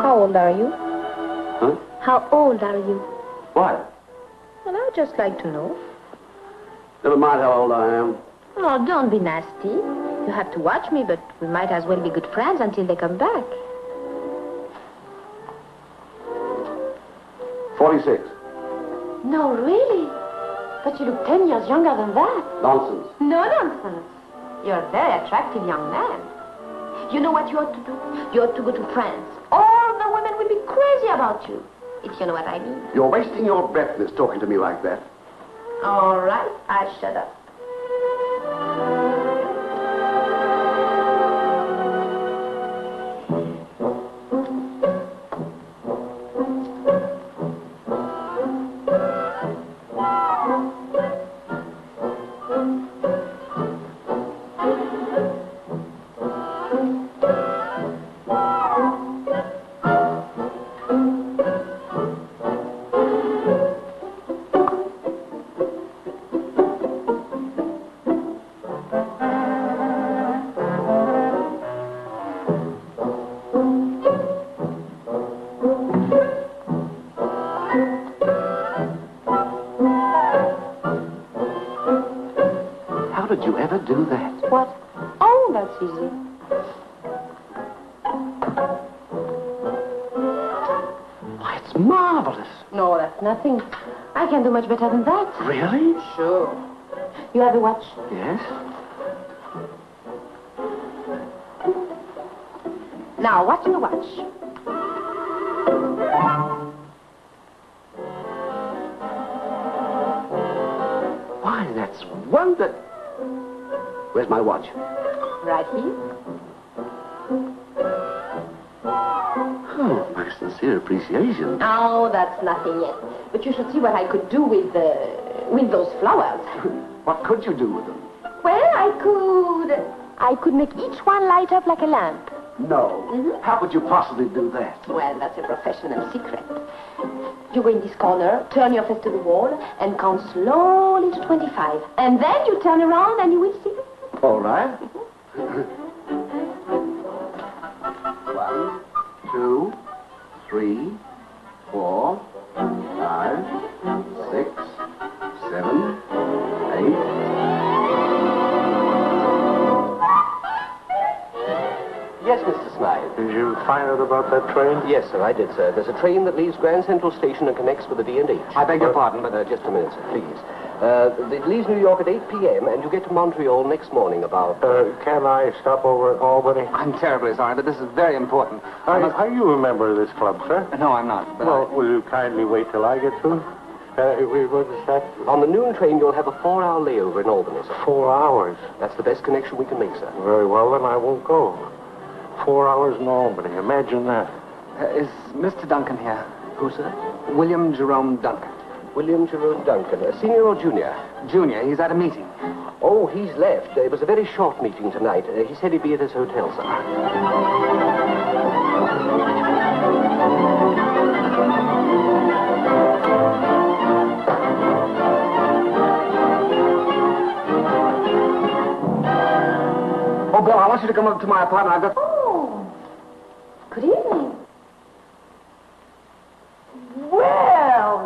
How old are you? Huh? How old are you? What? Well, I'd just like to know. Never mind how old I am. Oh, don't be nasty. You have to watch me, but we might as well be good friends until they come back. forty-six. No, really? But you look ten years younger than that. Nonsense. No nonsense. You're a very attractive young man. You know what you ought to do? You ought to go to France. All the women will be crazy about you, if you know what I mean. You're wasting your breath, Miss, talking to me like that. All right, I shut up. I can do much better than that. Really? Sure. You have a watch? Yes. Now, watch the watch. Why, that's wonder... Where's my watch? Right here. Oh, my sincere appreciation. Oh, that's nothing yet. But you should see what I could do with the, with those flowers. What could you do with them? Well, I could... I could make each one light up like a lamp. No. Mm-hmm. How could you possibly do that? Well, that's a professional secret. You go in this corner, turn your face to the wall, and count slowly to twenty-five. And then you turn around and you will see them. All right. One, two, three, four... Five, six, seven, eight. Yes, Mister Smythe. Did you find out about that train? Yes, sir, I did, sir. There's a train that leaves Grand Central Station and connects with the D and H. I beg your uh, pardon, but... Uh, just a minute, sir, please. Uh, it leaves New York at eight p m and you get to Montreal next morning about... Uh, can I stop over at Albany? I'm terribly sorry, but this is very important. I, must... Are you a member of this club, sir? No, I'm not. But well, I... will you kindly wait till I get through? Uh, we will start... On the noon train, you'll have a four-hour layover in Albany, sir. Four hours? That's the best connection we can make, sir. Very well, then I won't go. Four hours in Albany. Imagine that. Uh, is Mister Duncan here? Who, sir? William Jerome Duncan. William Jerome Duncan, a senior or junior? Junior. He's at a meeting. Oh, he's left. It was a very short meeting tonight. Uh, he said he'd be at his hotel, sir. Oh, Bill, I want you to come up to my apartment. I've got... Oh, good evening.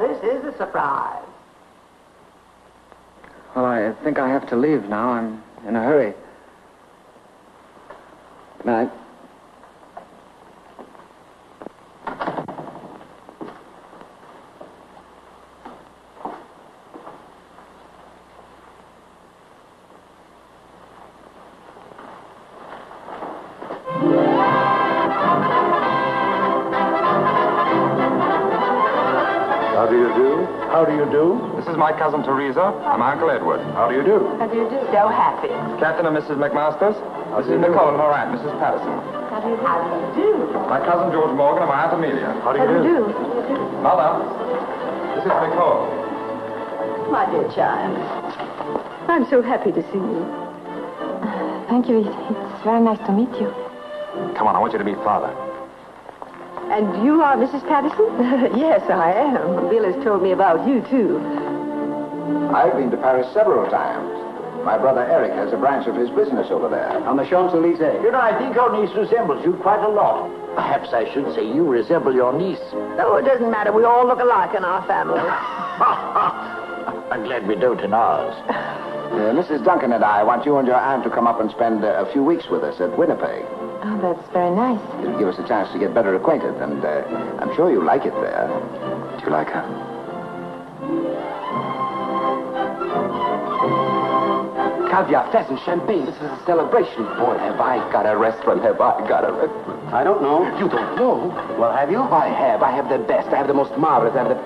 This is a surprise. Well, I think I have to leave now. I'm in a hurry. Good night. My cousin Teresa. I'm Uncle Edward. How do you do? How do you do? So happy. Captain and Missus McMasters. How Missus Nicole and Moran. Missus Patterson. How do you do? How do you do? My cousin George Morgan and my Aunt Amelia. How do you How do? do? Mother, this is Nicole. My dear child, I'm so happy to see you. Uh, thank you. It's, it's very nice to meet you. Come on, I want you to meet Father. And you are Missus Patterson? Yes, I am. Bill has told me about you, too. I've been to Paris several times. My brother Eric has a branch of his business over there. On the Champs-Élysées. You know, I think your niece resembles you quite a lot. Perhaps I should say you resemble your niece. Oh, it doesn't matter. We all look alike in our family. I'm glad we don't in ours. Uh, Missus Duncan and I want you and your aunt to come up and spend uh, a few weeks with us at Winnipeg. Oh, that's very nice. It'll give us a chance to get better acquainted, and uh, I'm sure you like it there. Do you like her? caviar, pheasant, champagne. This is a celebration. Boy, have I got a restaurant. Have I got a restaurant. I don't know. You don't know? Well, have you? I have. I have the best. I have the most marvelous. I have the...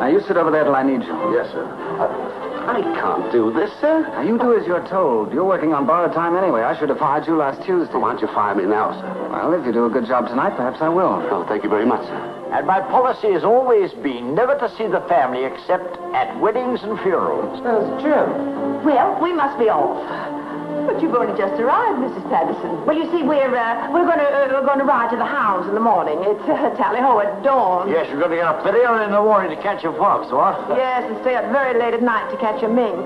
Now, you sit over there till I need you. Yes, sir. Uh, I can't do this, sir. Now, you do as you're told. You're working on borrowed time anyway. I should have fired you last Tuesday. Well, why don't you fire me now, sir? Well, if you do a good job tonight, perhaps I will. Oh, thank you very much, sir. And my policy has always been never to see the family except at weddings and funerals. There's Jim. Well, we must be off. But you've only just arrived, Missus Patterson. Well, you see, we're uh, we're going to uh, we're going to ride to the hounds in the morning. It's uh, tally-ho at dawn. Yes, you're going to get up very early in the morning to catch a fox, what? Yes, and stay up very late at night to catch a mink.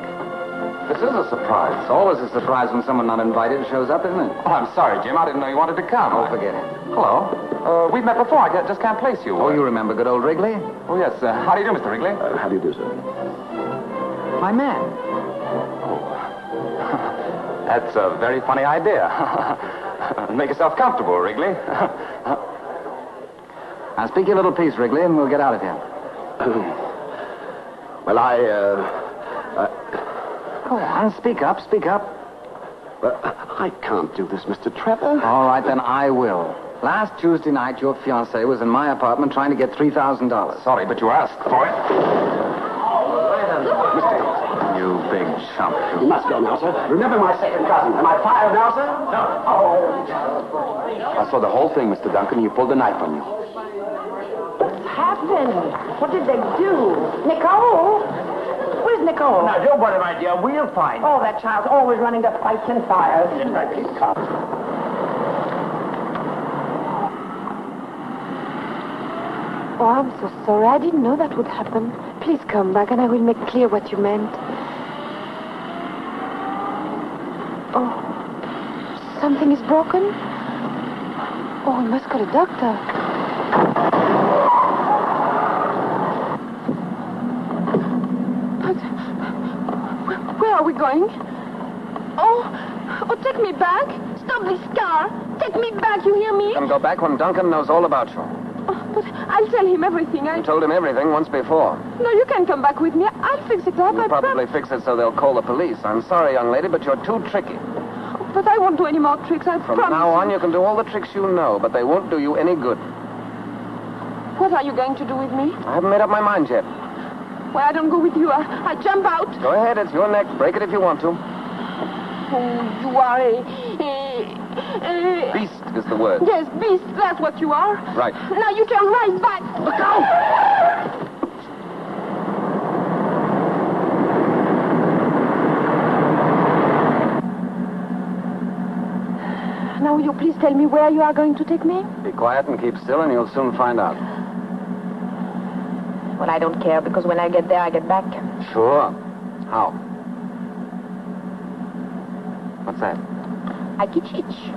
This is a surprise. It's always a surprise when someone not invited shows up, isn't it? Oh, I'm sorry, Jim. I didn't know you wanted to come. Oh, I... forget it. Hello. Uh, we've met before. I just can't place you. Oh, you remember good old Rigley? Oh, yes. Uh, how do you do, Mister Rigley? Uh, how do you do, sir? My man. That's a very funny idea. Make yourself comfortable, Rigley. Now, speak your little piece, Rigley, and we'll get out of here. Well, I, uh... I... Go on, speak up, speak up. Well, I can't do this, Mister Trevor. All right, then I will. Last Tuesday night, your fiancée was in my apartment trying to get three thousand dollars. Sorry, but you asked for it. Oh, Mister You big chump. You must go now, sir. Remember my second cousin. Am I fired now, sir? No. Oh. I saw the whole thing, Mister Duncan. You pulled the knife on me. What's happened? What did they do? Nicole? Where's Nicole? Now, don't worry, my dear. We'll find her. Oh, that child's always running to fights and fires. Yes, I keep calm. Oh, I'm so sorry. I didn't know that would happen. Please come back and I will make clear what you meant. Oh, something is broken? Oh, we must call a doctor. But where are we going? Oh, oh, take me back. Stop this car. Take me back, you hear me? Come go back when Duncan knows all about you. I'll tell him everything. I... You told him everything once before. No, you can come back with me. I'll fix it up. You'll probably prom- fix it so they'll call the police. I'm sorry, young lady, but you're too tricky. Oh, but I won't do any more tricks, I promise. From now on, you can do all the tricks you know, but they won't do you any good. What are you going to do with me? I haven't made up my mind yet. Well, I don't go with you. I, I jump out. Go ahead. It's your neck. Break it if you want to. Oh, you are a... a... Uh, beast is the word. Yes, beast. That's what you are. Right. Now you turn right back. Look out! Now will you please tell me where you are going to take me? Be quiet and keep still and you'll soon find out. Well, I don't care because when I get there, I get back. Sure. How? What's that? I kitch-hitch.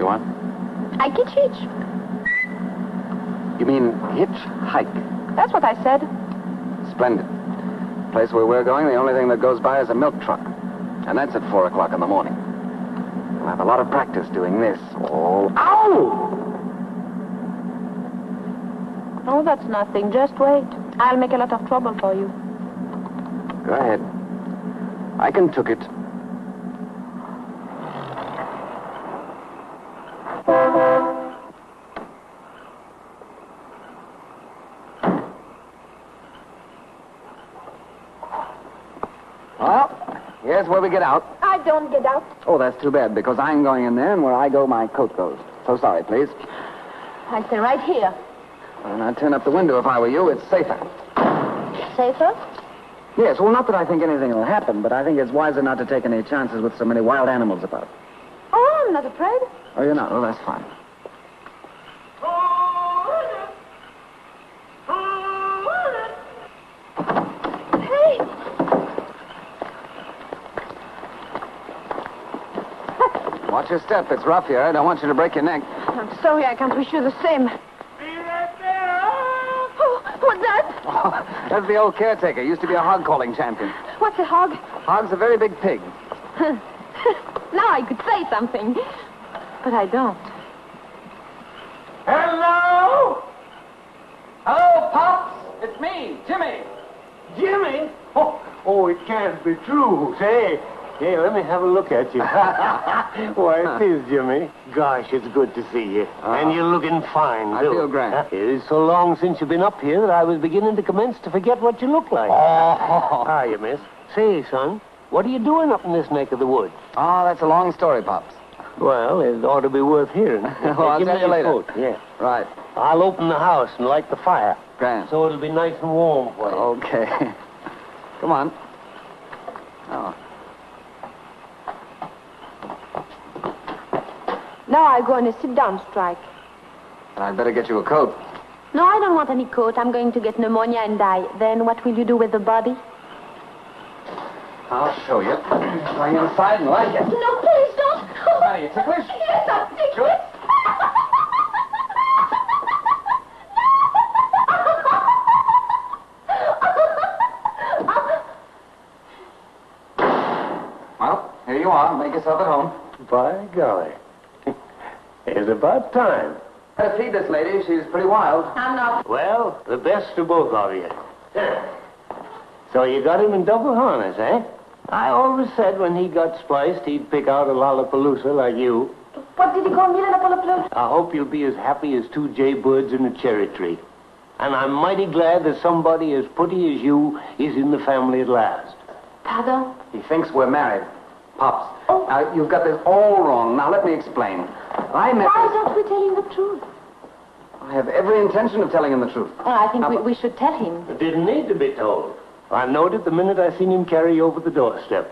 You what? I kitch-hitch. You mean hitch-hike? That's what I said. Splendid. Place where we're going, the only thing that goes by is a milk truck. And that's at four o'clock in the morning. We'll have a lot of practice doing this. Oh, ow! Oh, that's nothing. Just wait. I'll make a lot of trouble for you. Go ahead. I can took it. Where we get out. I don't get out. Oh, that's too bad, because I'm going in there, and where I go, my coat goes. So sorry, please. I stay right here. Well, then I'd turn up the window if I were you. It's safer. Safer? Yes, well, not that I think anything will happen, but I think it's wiser not to take any chances with so many wild animals about. Oh, I'm not afraid. Oh, you're not? Well, that's fine. Watch your step. It's rough here. I don't want you to break your neck. I'm sorry. I can't wish you the same. Oh, what's that? Oh, that's the old caretaker. Used to be a hog-calling champion. What's a hog? Hog's a very big pig. Now I could say something, but I don't. Hello? Hello, Pops? It's me, Jimmy. Jimmy? Oh, oh, it can't be true. Say, hey, let me have a look at you. Why, it is, Jimmy. Gosh, it's good to see you. Uh, and you're looking fine, too. I feel great. It is so long since you've been up here that I was beginning to commence to forget what you look like. Oh. Hiya, miss. Say, son, what are you doing up in this neck of the woods? Oh, that's a long story, Pops. Well, it ought to be worth hearing. Well, I'll tell you later. Yeah. Right. I'll open the house and light the fire. Grand. So it'll be nice and warm for you. Okay. Come on. Oh. Now I'm going to sit down, Strike. And I'd better get you a coat. No, I don't want any coat. I'm going to get pneumonia and die. Then what will you do with the body? I'll show you. Going inside and like it. No, please don't. Are you ticklish? Yes, I'm ticklish. Good. Well, here you are. Make yourself at home. By golly. It's about time. Better feed this lady. She's pretty wild. I'm not. Well, the best of both of you. So you got him in double harness, eh? I always said when he got spliced, he'd pick out a lollapalooza like you. What did he call me, lollapalooza? I hope you'll be as happy as two jaybirds in a cherry tree. And I'm mighty glad that somebody as pretty as you is in the family at last. Pardon? He thinks we're married. Pops, oh. uh, you've got this all wrong. Now, let me explain. I met Why this... don't we tell him the truth? I have every intention of telling him the truth. Well, I think now, we, we should tell him. It didn't need to be told. I knowed it the minute I seen him carry you over the doorstep.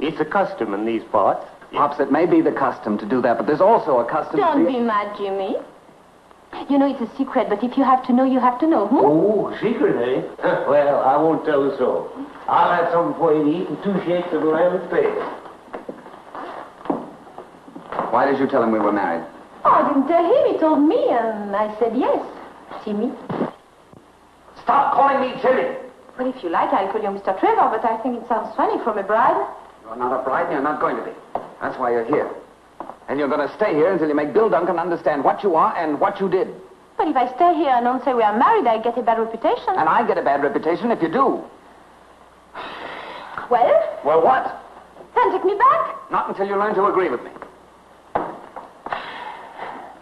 It's a custom in these parts. Pops, it may be the custom to do that, but there's also a custom Don't to be... Don't be mad, Jimmy. You know it's a secret, but if you have to know, you have to know, hmm? Oh, secret, eh? Well, I won't tell us all. I'll have something for you to eat and two shakes of lamb and fish. Why did you tell him we were married? Oh, I didn't tell him. He told me, and I said yes. Jimmy. Stop calling me Jimmy. Well, if you like, I'll call you Mister Trevor, but I think it sounds funny from a bride. You're not a bride, and you're not going to be. That's why you're here. And you're going to stay here until you make Bill Duncan understand what you are and what you did. But if I stay here and don't say we are married, I get a bad reputation. And I get a bad reputation if you do. Well? Well, what? Then take me back. Not until you learn to agree with me.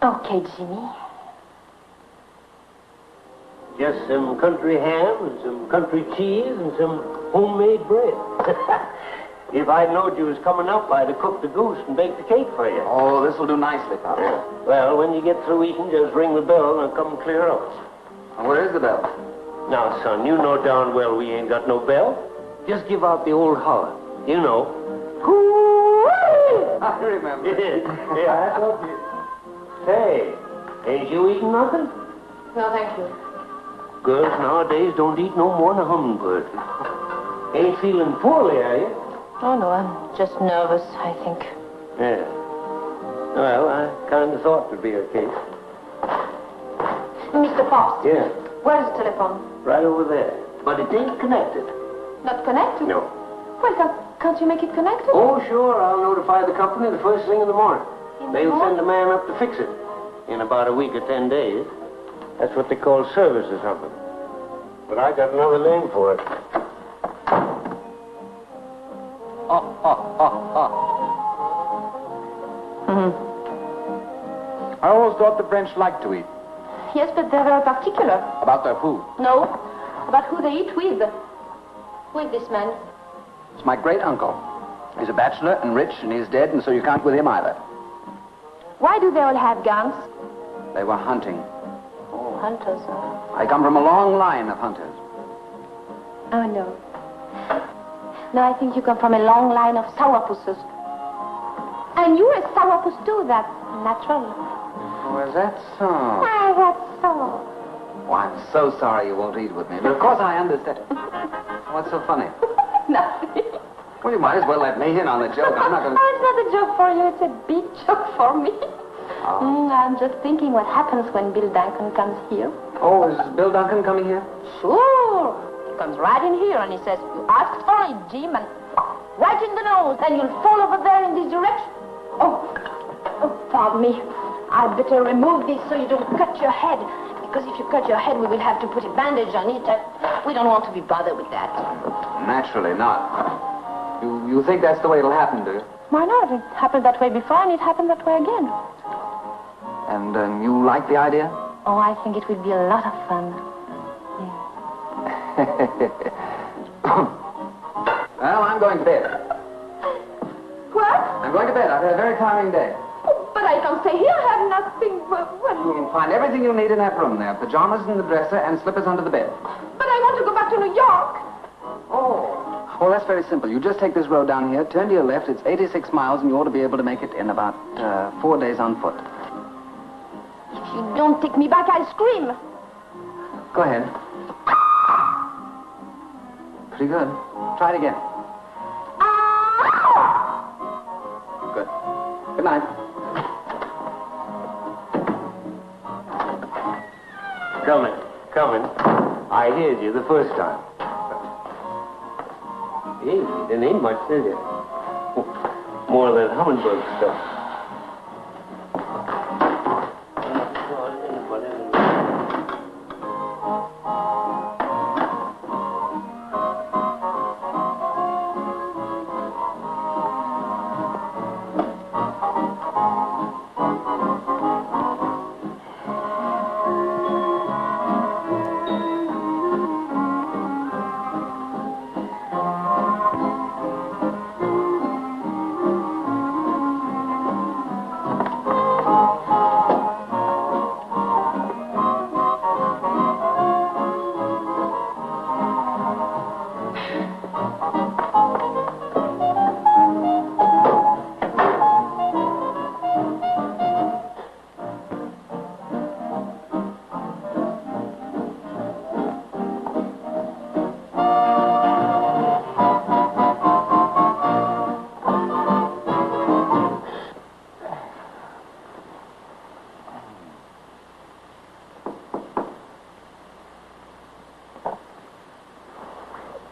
Okay, Jimmy. Just some country ham and some country cheese and some homemade bread. If I'd known you was coming up, I'd have cooked the goose and baked the cake for you. Oh, this'll do nicely, Pop. Well, when you get through eating, just ring the bell and I'll come and clear out. Well, where is the bell? Now, son, you know darn well we ain't got no bell. Just give out the old holler. You know. Hoo-wee! I remember. Yeah, I love you. Say, ain't you eating nothing? No, thank you. Girls nowadays don't eat no more than a hummingbird. Ain't feeling poorly, are you? Oh, no, I'm just nervous, I think. Yeah. Well, I kind of thought it would be her case. Mister Pops? Yeah? Where's the telephone? Right over there. But it ain't connected. Not connected? No. Well, can't, can't you make it connected? Oh, sure. I'll notify the company the first thing in the morning. In They'll the morning? send a man up to fix it in about a week or ten days. That's what they call service or something. But I got another name for it. Oh, oh, oh, oh. Mm-hmm. I always thought the French liked to eat. Yes, but they're very particular. About their food? No, about who they eat with. Who is this man? It's my great uncle. He's a bachelor and rich and he's dead, and so you can't with him either. Why do they all have guns? They were hunting. Hunters, huh? I come from a long line of hunters. Oh, no. No, I think you come from a long line of sourpusses. And you're a sourpuss, too. That's natural. Oh, is that so? Ah, that's so. Oh, I'm so sorry you won't eat with me. But of course I understand. What's so funny? Nothing. Well, you might as well let me in on the joke. I'm not going to... Oh, it's not a joke for you. It's a big joke for me. Oh. Mm, I'm just thinking what happens when Bill Duncan comes here. Oh, is Bill Duncan coming here? Sure. He comes right in here and he says, you asked for it, Jim, and right in the nose, and you'll fall over there in this direction. Oh, oh, pardon me. I'd better remove this so you don't cut your head. because if you cut your head, we will have to put a bandage on it. Uh, we don't want to be bothered with that. Naturally not. You, you think that's the way it'll happen, do you? Why not? It happened that way before, and it happened that way again. And um, you like the idea? Oh, I think it will be a lot of fun. Yeah. Well, I'm going to bed. What? I'm going to bed. I've had a very tiring day. But I don't stay here. I have nothing. But what? You can find everything you'll need in that room there. Pajamas in the dresser and slippers under the bed. But I want to go back to New York. Oh. Well, that's very simple. You just take this road down here, turn to your left. It's eighty-six miles, and you ought to be able to make it in about uh, four days on foot. If you don't take me back, I'll scream. Go ahead. Pretty good. Try it again. Good. Good night. Come in, come in. I heard you the first time. Hey, you didn't eat much, did you? More than hummingbird stuff.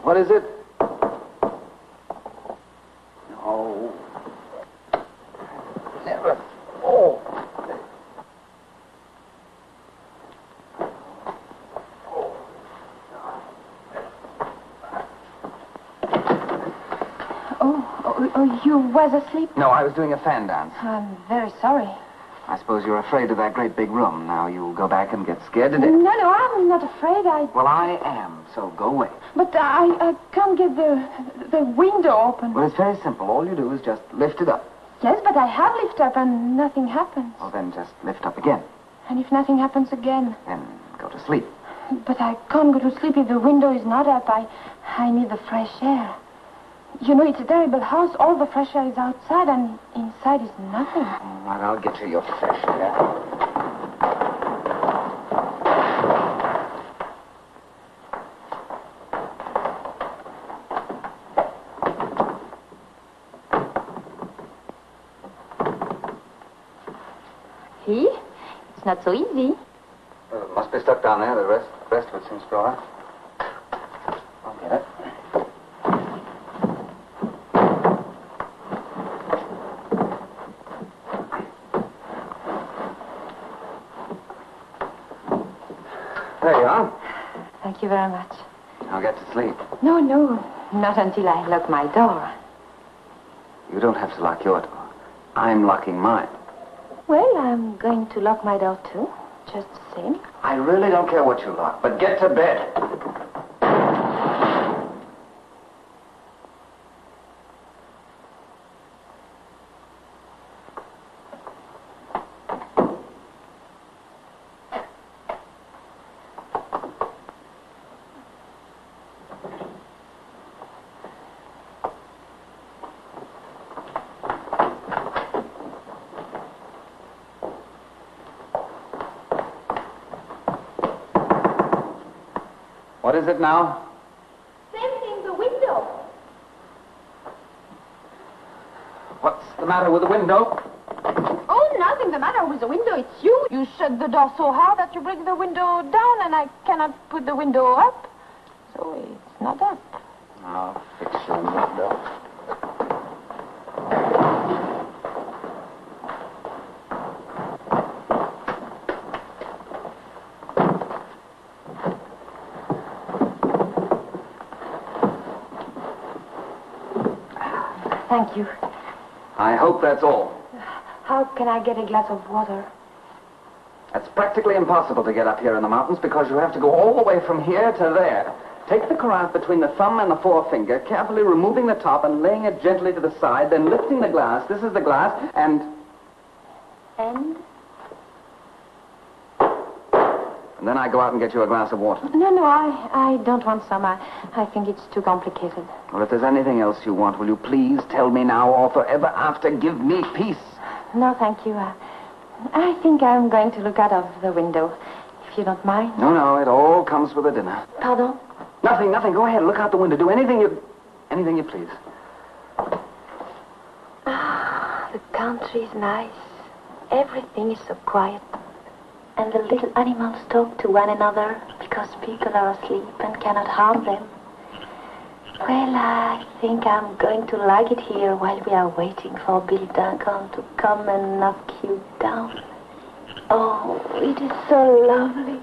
What is it? No. Never. Oh. Oh, oh, you was asleep? No, I was doing a fan dance. I'm very sorry. I suppose you're afraid of that great big room. Now you'll go back and get scared to death. No, no, I'm not afraid. I... Well, I am, so go away. But I, I can't get the, the window open. Well, it's very simple. All you do is just lift it up. Yes, but I have lifted up and nothing happens. Well, then just lift up again. And if nothing happens again? Then go to sleep. But I can't go to sleep if the window is not up. I, I need the fresh air. You know, it's a terrible house. All the fresh air is outside, and inside is nothing. All right, I'll get you your fresh air. See? It's not so easy. Uh, must be stuck down there. The rest, the rest of it seems to be all right. I'll get it. There you are. Thank you very much. I'll get to sleep. No, no, not until I lock my door. You don't have to lock your door. I'm locking mine. Well, I'm going to lock my door too, just the same. I really don't care what you lock, but get to bed. What is it now? Same thing, the window. What's the matter with the window? Oh, nothing the matter with the window. It's you. You shut the door so hard that you break the window down, and I cannot put the window up. So it's not up. I'll fix your window. Thank you. I hope that's all. How can I get a glass of water? It's practically impossible to get up here in the mountains because you have to go all the way from here to there. Take the carafe between the thumb and the forefinger, carefully removing the top and laying it gently to the side, then lifting the glass. This is the glass, and... And? And then I go out and get you a glass of water. No, no, I, I don't want some. I, I think it's too complicated. Well, if there's anything else you want, will you please tell me now or forever after give me peace? No, thank you. Uh, I think I'm going to look out of the window, if you don't mind. No, no, it all comes with the dinner. Pardon? Nothing, nothing. Go ahead, look out the window. Do anything you... anything you please. Ah, the country's nice. Everything is so quiet. And the little animals talk to one another because people are asleep and cannot harm them. Well, I think I'm going to like it here while we are waiting for Bill Duncan to come and knock you down. Oh, it is so lovely.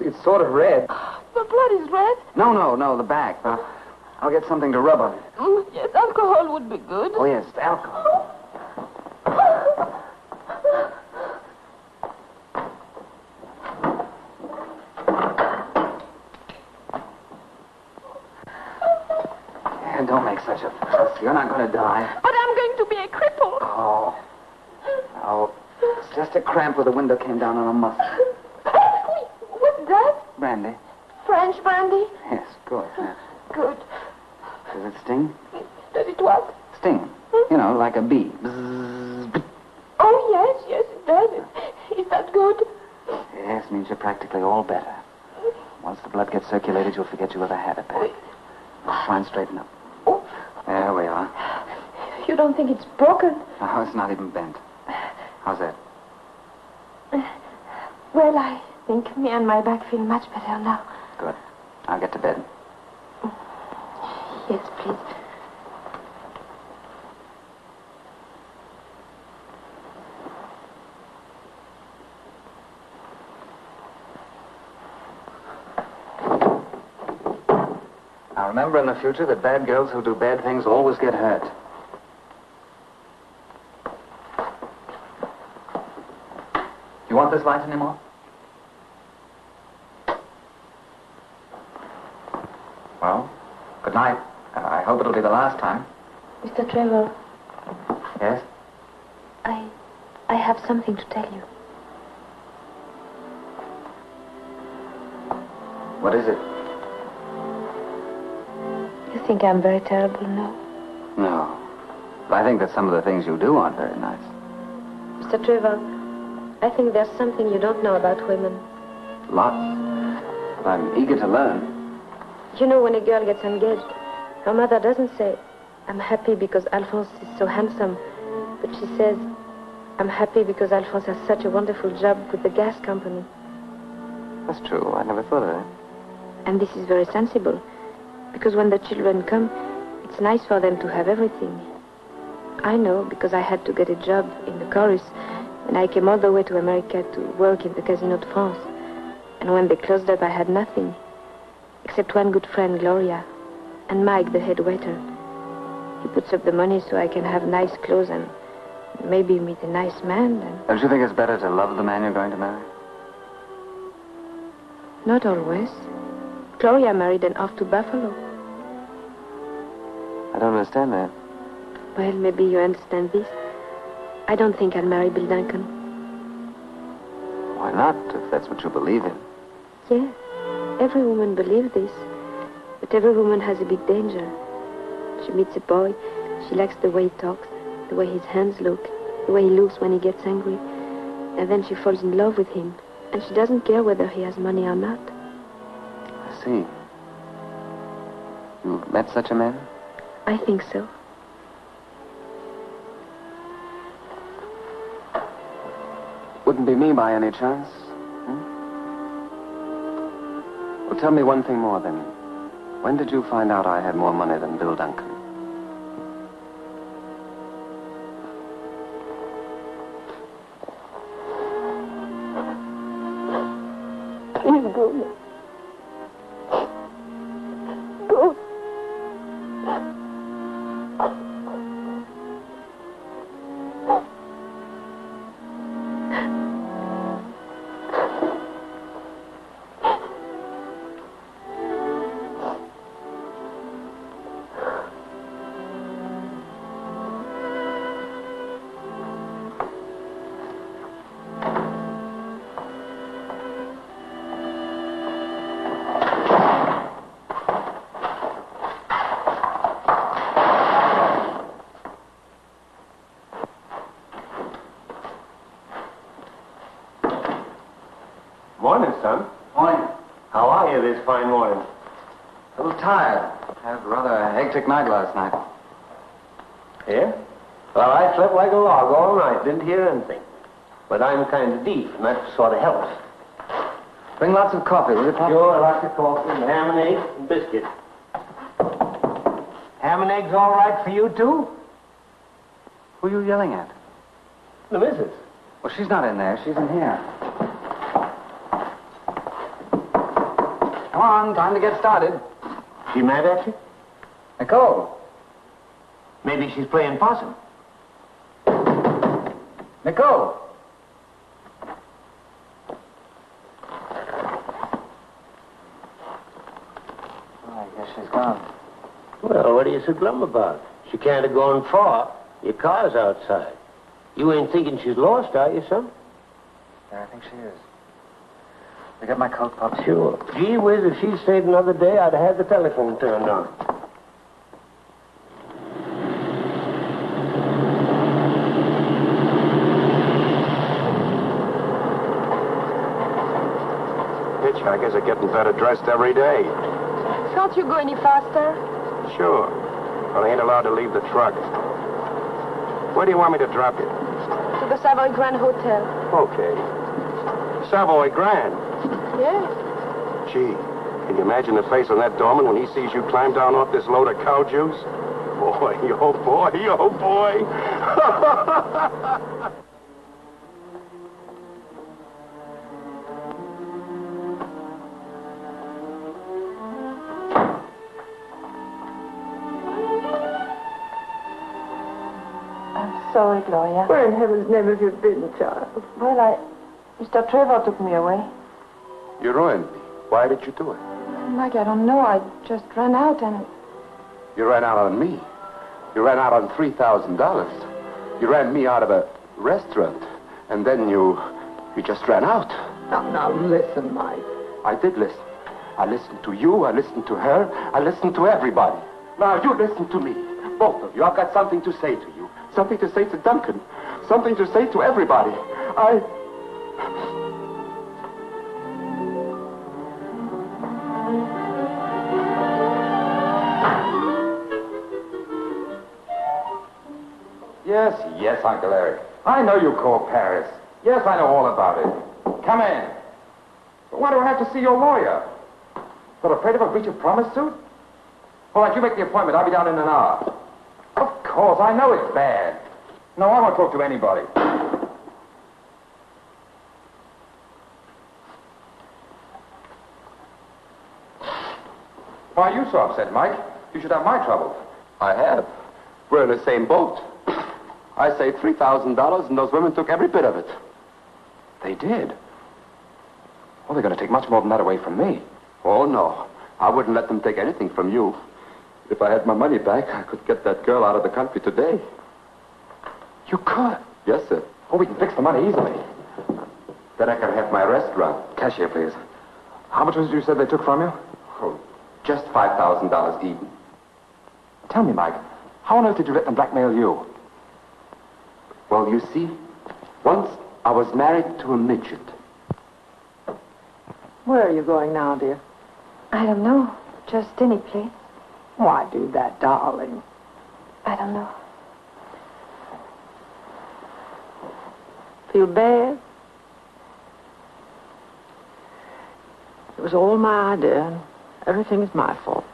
It's sort of red. The blood is red? No, no, no, the back. Uh, I'll get something to rub on it. Mm, yes, alcohol would be good. Oh, yes, alcohol. Yeah, don't make such a fuss. You're not going to die. But I'm going to be a cripple. Oh. Oh, it's just a cramp where the window came down on a muscle. Brandy. French brandy? Yes, of course. Yeah. Good. Does it sting? Does it what? Sting. Hmm? You know, like a bee. Bzzz. Oh, yes, yes, it does. Is that good? Yes, it means you're practically all better. Once the blood gets circulated, you'll forget you ever had a pain. Try and straighten up. Oh. There we are. You don't think it's broken? Oh, it's not even bent. How's that? Well, I... I think me and my back feel much better now. Good. I'll get to bed. Yes, please. Now remember in the future that bad girls who do bad things always get hurt. You want this light anymore? Well, good night. Uh, I hope it'll be the last time. Mister Trevor. Yes? I... I have something to tell you. What is it? You think I'm very terrible, no? No. I think that some of the things you do aren't very nice. Mister Trevor, I think there's something you don't know about women. Lots. But I'm eager to learn. You know, when a girl gets engaged, her mother doesn't say, I'm happy because Alphonse is so handsome. But she says, I'm happy because Alphonse has such a wonderful job with the gas company. That's true. I never thought of that. And this is very sensible. Because when the children come, it's nice for them to have everything. I know, because I had to get a job in the chorus. And I came all the way to America to work in the Casino de France. And when they closed up, I had nothing. Except one good friend, Gloria, and Mike, the head waiter. He puts up the money so I can have nice clothes and maybe meet a nice man. And... Don't you think it's better to love the man you're going to marry? Not always. Gloria married and off to Buffalo. I don't understand that. Well, maybe you understand this. I don't think I'll marry Bill Duncan. Why not, if that's what you believe in? Yes, every woman believes this. But every woman has a big danger. She meets a boy, she likes the way he talks, the way his hands look, the way he looks when he gets angry. And then she falls in love with him. And she doesn't care whether he has money or not. I see. You've met such a man? I think so. Wouldn't be me by any chance. Hmm? Well, tell me one thing more, then. When did you find out I had more money than Bill Duncan? Please go now. Go. Morning, son. Morning. How are you this fine morning? A little tired. Had rather a hectic night last night. Yeah? Well, I slept like a log all night. Didn't hear anything. But I'm kind of deaf, and that sort of helps. Bring lots of coffee, will you, Pop? Sure, lots of coffee, and ham and eggs, and biscuits. Ham and eggs all right for you, too? Who are you yelling at? The missus. Well, she's not in there. She's in here. Come on, time to get started. She mad at you? Nicole. Maybe she's playing possum. Nicole. Oh, I guess she's gone. Well, what are you so glum about? She can't have gone far. Your car's outside. You ain't thinking she's lost, are you, son? Yeah, I think she is. I got my coat, Pop. Sure. Gee whiz, if she'd stayed another day, I'd have had the telephone turned on. Hitchhikers are getting better dressed every day. Can't you go any faster? Sure. But I ain't allowed to leave the truck. Where do you want me to drop you? To the Savoy Grand Hotel. Okay. Savoy Grand? Yes. Gee, can you imagine the face on that doorman when he sees you climb down off this load of cow juice? Boy, oh boy, oh boy. I'm sorry, Gloria. Where in heaven's name have you been, child? Well, I... Mister Trevor took me away. You ruined me. Why did you do it? Mike, I don't know. I just ran out and... You ran out on me. You ran out on three thousand dollars. You ran me out of a restaurant. And then you... you just ran out. Now, now, listen, Mike. I did listen. I listened to you. I listened to her. I listened to everybody. Now, you listen to me. Both of you. I've got something to say to you. Something to say to Duncan. Something to say to everybody. I... Yes, yes, Uncle Eric. I know you call Paris. Yes, I know all about it. Come in. But why do I have to see your lawyer? You're afraid of a breach of promise suit? All right, you make the appointment. I'll be down in an hour. Of course, I know it's bad. No, I won't talk to anybody. Why are you so upset, Mike? You should have my trouble. I have. We're in the same boat. I say three thousand dollars, and those women took every bit of it. They did. Well, they're going to take much more than that away from me. Oh, no. I wouldn't let them take anything from you. If I had my money back, I could get that girl out of the country today. You could? Yes, sir. Oh, we can fix the money easily. Then I can have my restaurant. Cashier, please. How much was it you said they took from you? Oh, just five thousand dollars even. Tell me, Mike, how on earth did you let them blackmail you? Well, you see, once I was married to a midget. Where are you going now, dear? I don't know. Just any place. Why do that, darling? I don't know. Feel bad? It was all my idea. Everything is my fault.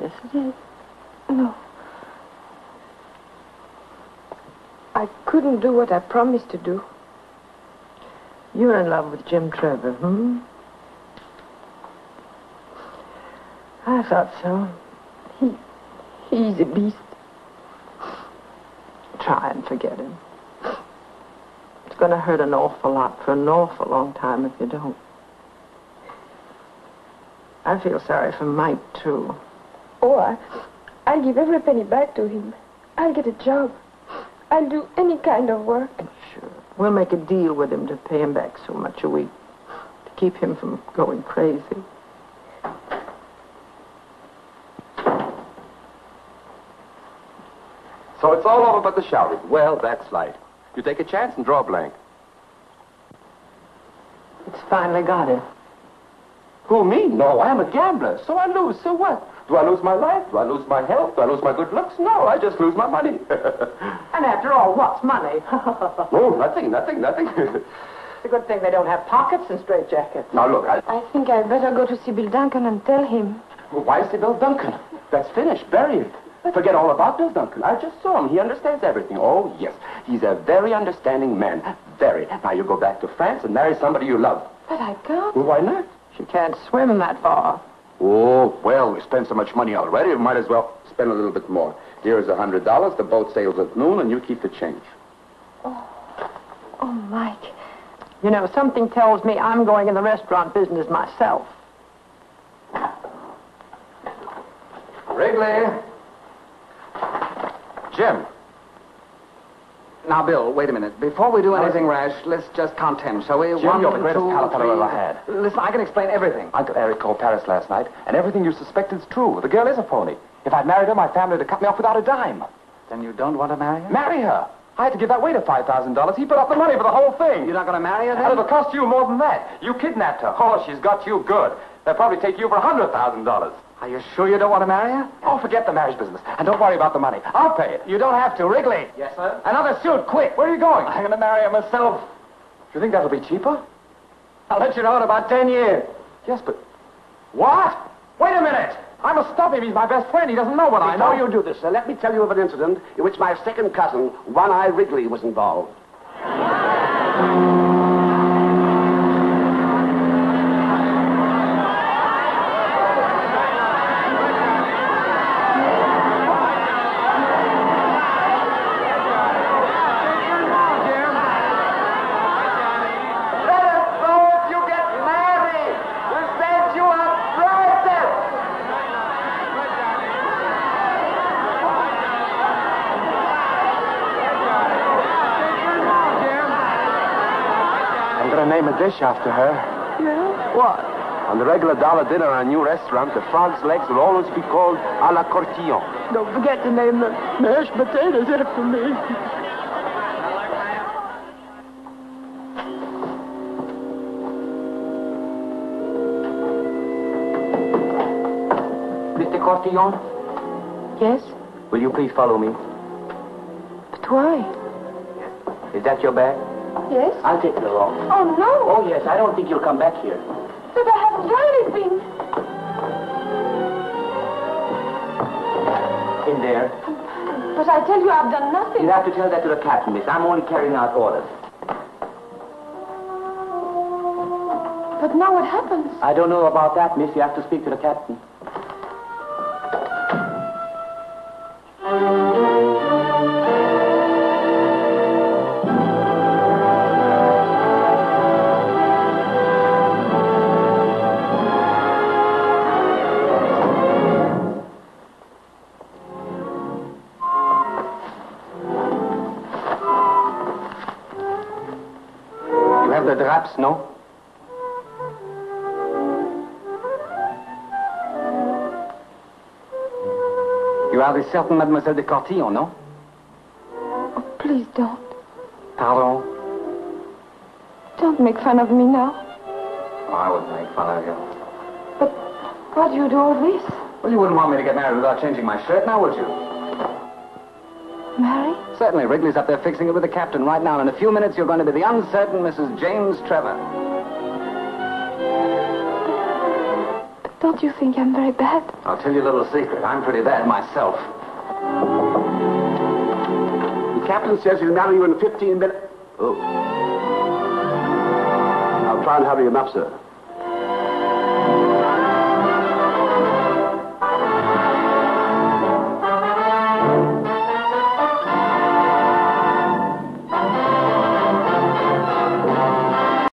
Yes, it is. No. I couldn't do what I promised to do. You're in love with Jim Trevor, hmm? I thought so. He, he's a beast. Try and forget him. It's going to hurt an awful lot for an awful long time if you don't. I feel sorry for Mike, too. Oh, I, I'll give every penny back to him. I'll get a job. I'll do any kind of work. Sure. We'll make a deal with him to pay him back so much a week, to keep him from going crazy. So it's all over but the shouting. Well, that's light. You take a chance and draw a blank. It's finally got it. Who, me? No, I'm a gambler. So I lose. So what? Do I lose my life? Do I lose my health? Do I lose my good looks? No, I just lose my money. And after all, what's money? Oh, nothing, nothing, nothing. It's a good thing they don't have pockets and straitjackets. Now, look, I... I think I'd better go to see Bill Duncan and tell him. Well, why see Bill Duncan? That's finished, buried. Forget all about Bill Duncan. I just saw him. He understands everything. Oh, yes. He's a very understanding man. Very. Now, you go back to France and marry somebody you love. But I can't. Well, why not? She can't swim that far. Oh, well, we spent so much money already, we might as well spend a little bit more. Here is a hundred dollars, the boat sails at noon, and you keep the change. Oh, oh, Mike. You know, something tells me I'm going in the restaurant business myself. Wrigley. Jim. Now, Bill, wait a minute. Before we do anything rash, let's just count ten, shall we? Jim, One, you're the greatest caliper I've ever had. Listen, I can explain everything. Uncle Eric called Paris last night, and everything you suspect is true. The girl is a phony. If I'd married her, my family would have cut me off without a dime. Then you don't want to marry her? Marry her? I had to give that waiter five thousand dollars. He put up the money for the whole thing. You're not going to marry her, then? And it'll cost you more than that. You kidnapped her. Oh, she's got you good. They'll probably take you for one hundred thousand dollars. Are you sure you don't want to marry her? Oh, forget the marriage business. And don't worry about the money. I'll pay it. You don't have to, Wrigley. Yes, sir? Another suit, quick. Where are you going? I'm going to marry her myself. Do you think that'll be cheaper? I'll let you know in about ten years. Yes, but... What? Wait a minute. I must stop him. He's my best friend. He doesn't know what I know. Before you do this, sir, let me tell you of an incident in which my second cousin, One-Eye Wrigley, was involved. After her. Yeah? What? On the regular dollar dinner at our new restaurant, the frog's legs will always be called à la Cortillon. Don't forget to name the mashed potatoes after me. Mister Cortillon? Yes? Will you please follow me? But why? Is that your bag? Yes? I'll take it along. Oh, no. Oh, yes. I don't think you'll come back here. But I haven't done anything. In there. But I tell you, I've done nothing. You'll have to tell that to the captain, miss. I'm only carrying out orders. But now what happens? I don't know about that, miss. You have to speak to the captain. the draps, no? You are a certain Mademoiselle de Cortillon, no? Oh, please don't. Pardon? Don't make fun of me now. Oh, I wouldn't make fun of you. But why do you do all this? Well, you wouldn't want me to get married without changing my shirt now, would you? Marry? Certainly. Wrigley's up there fixing it with the captain right now. And in a few minutes, you're going to be the uncertain Missus James Trevor. But don't you think I'm very bad? I'll tell you a little secret. I'm pretty bad myself. The captain says he'll marry you in fifteen minutes. Oh. I'll try and hurry him up, sir.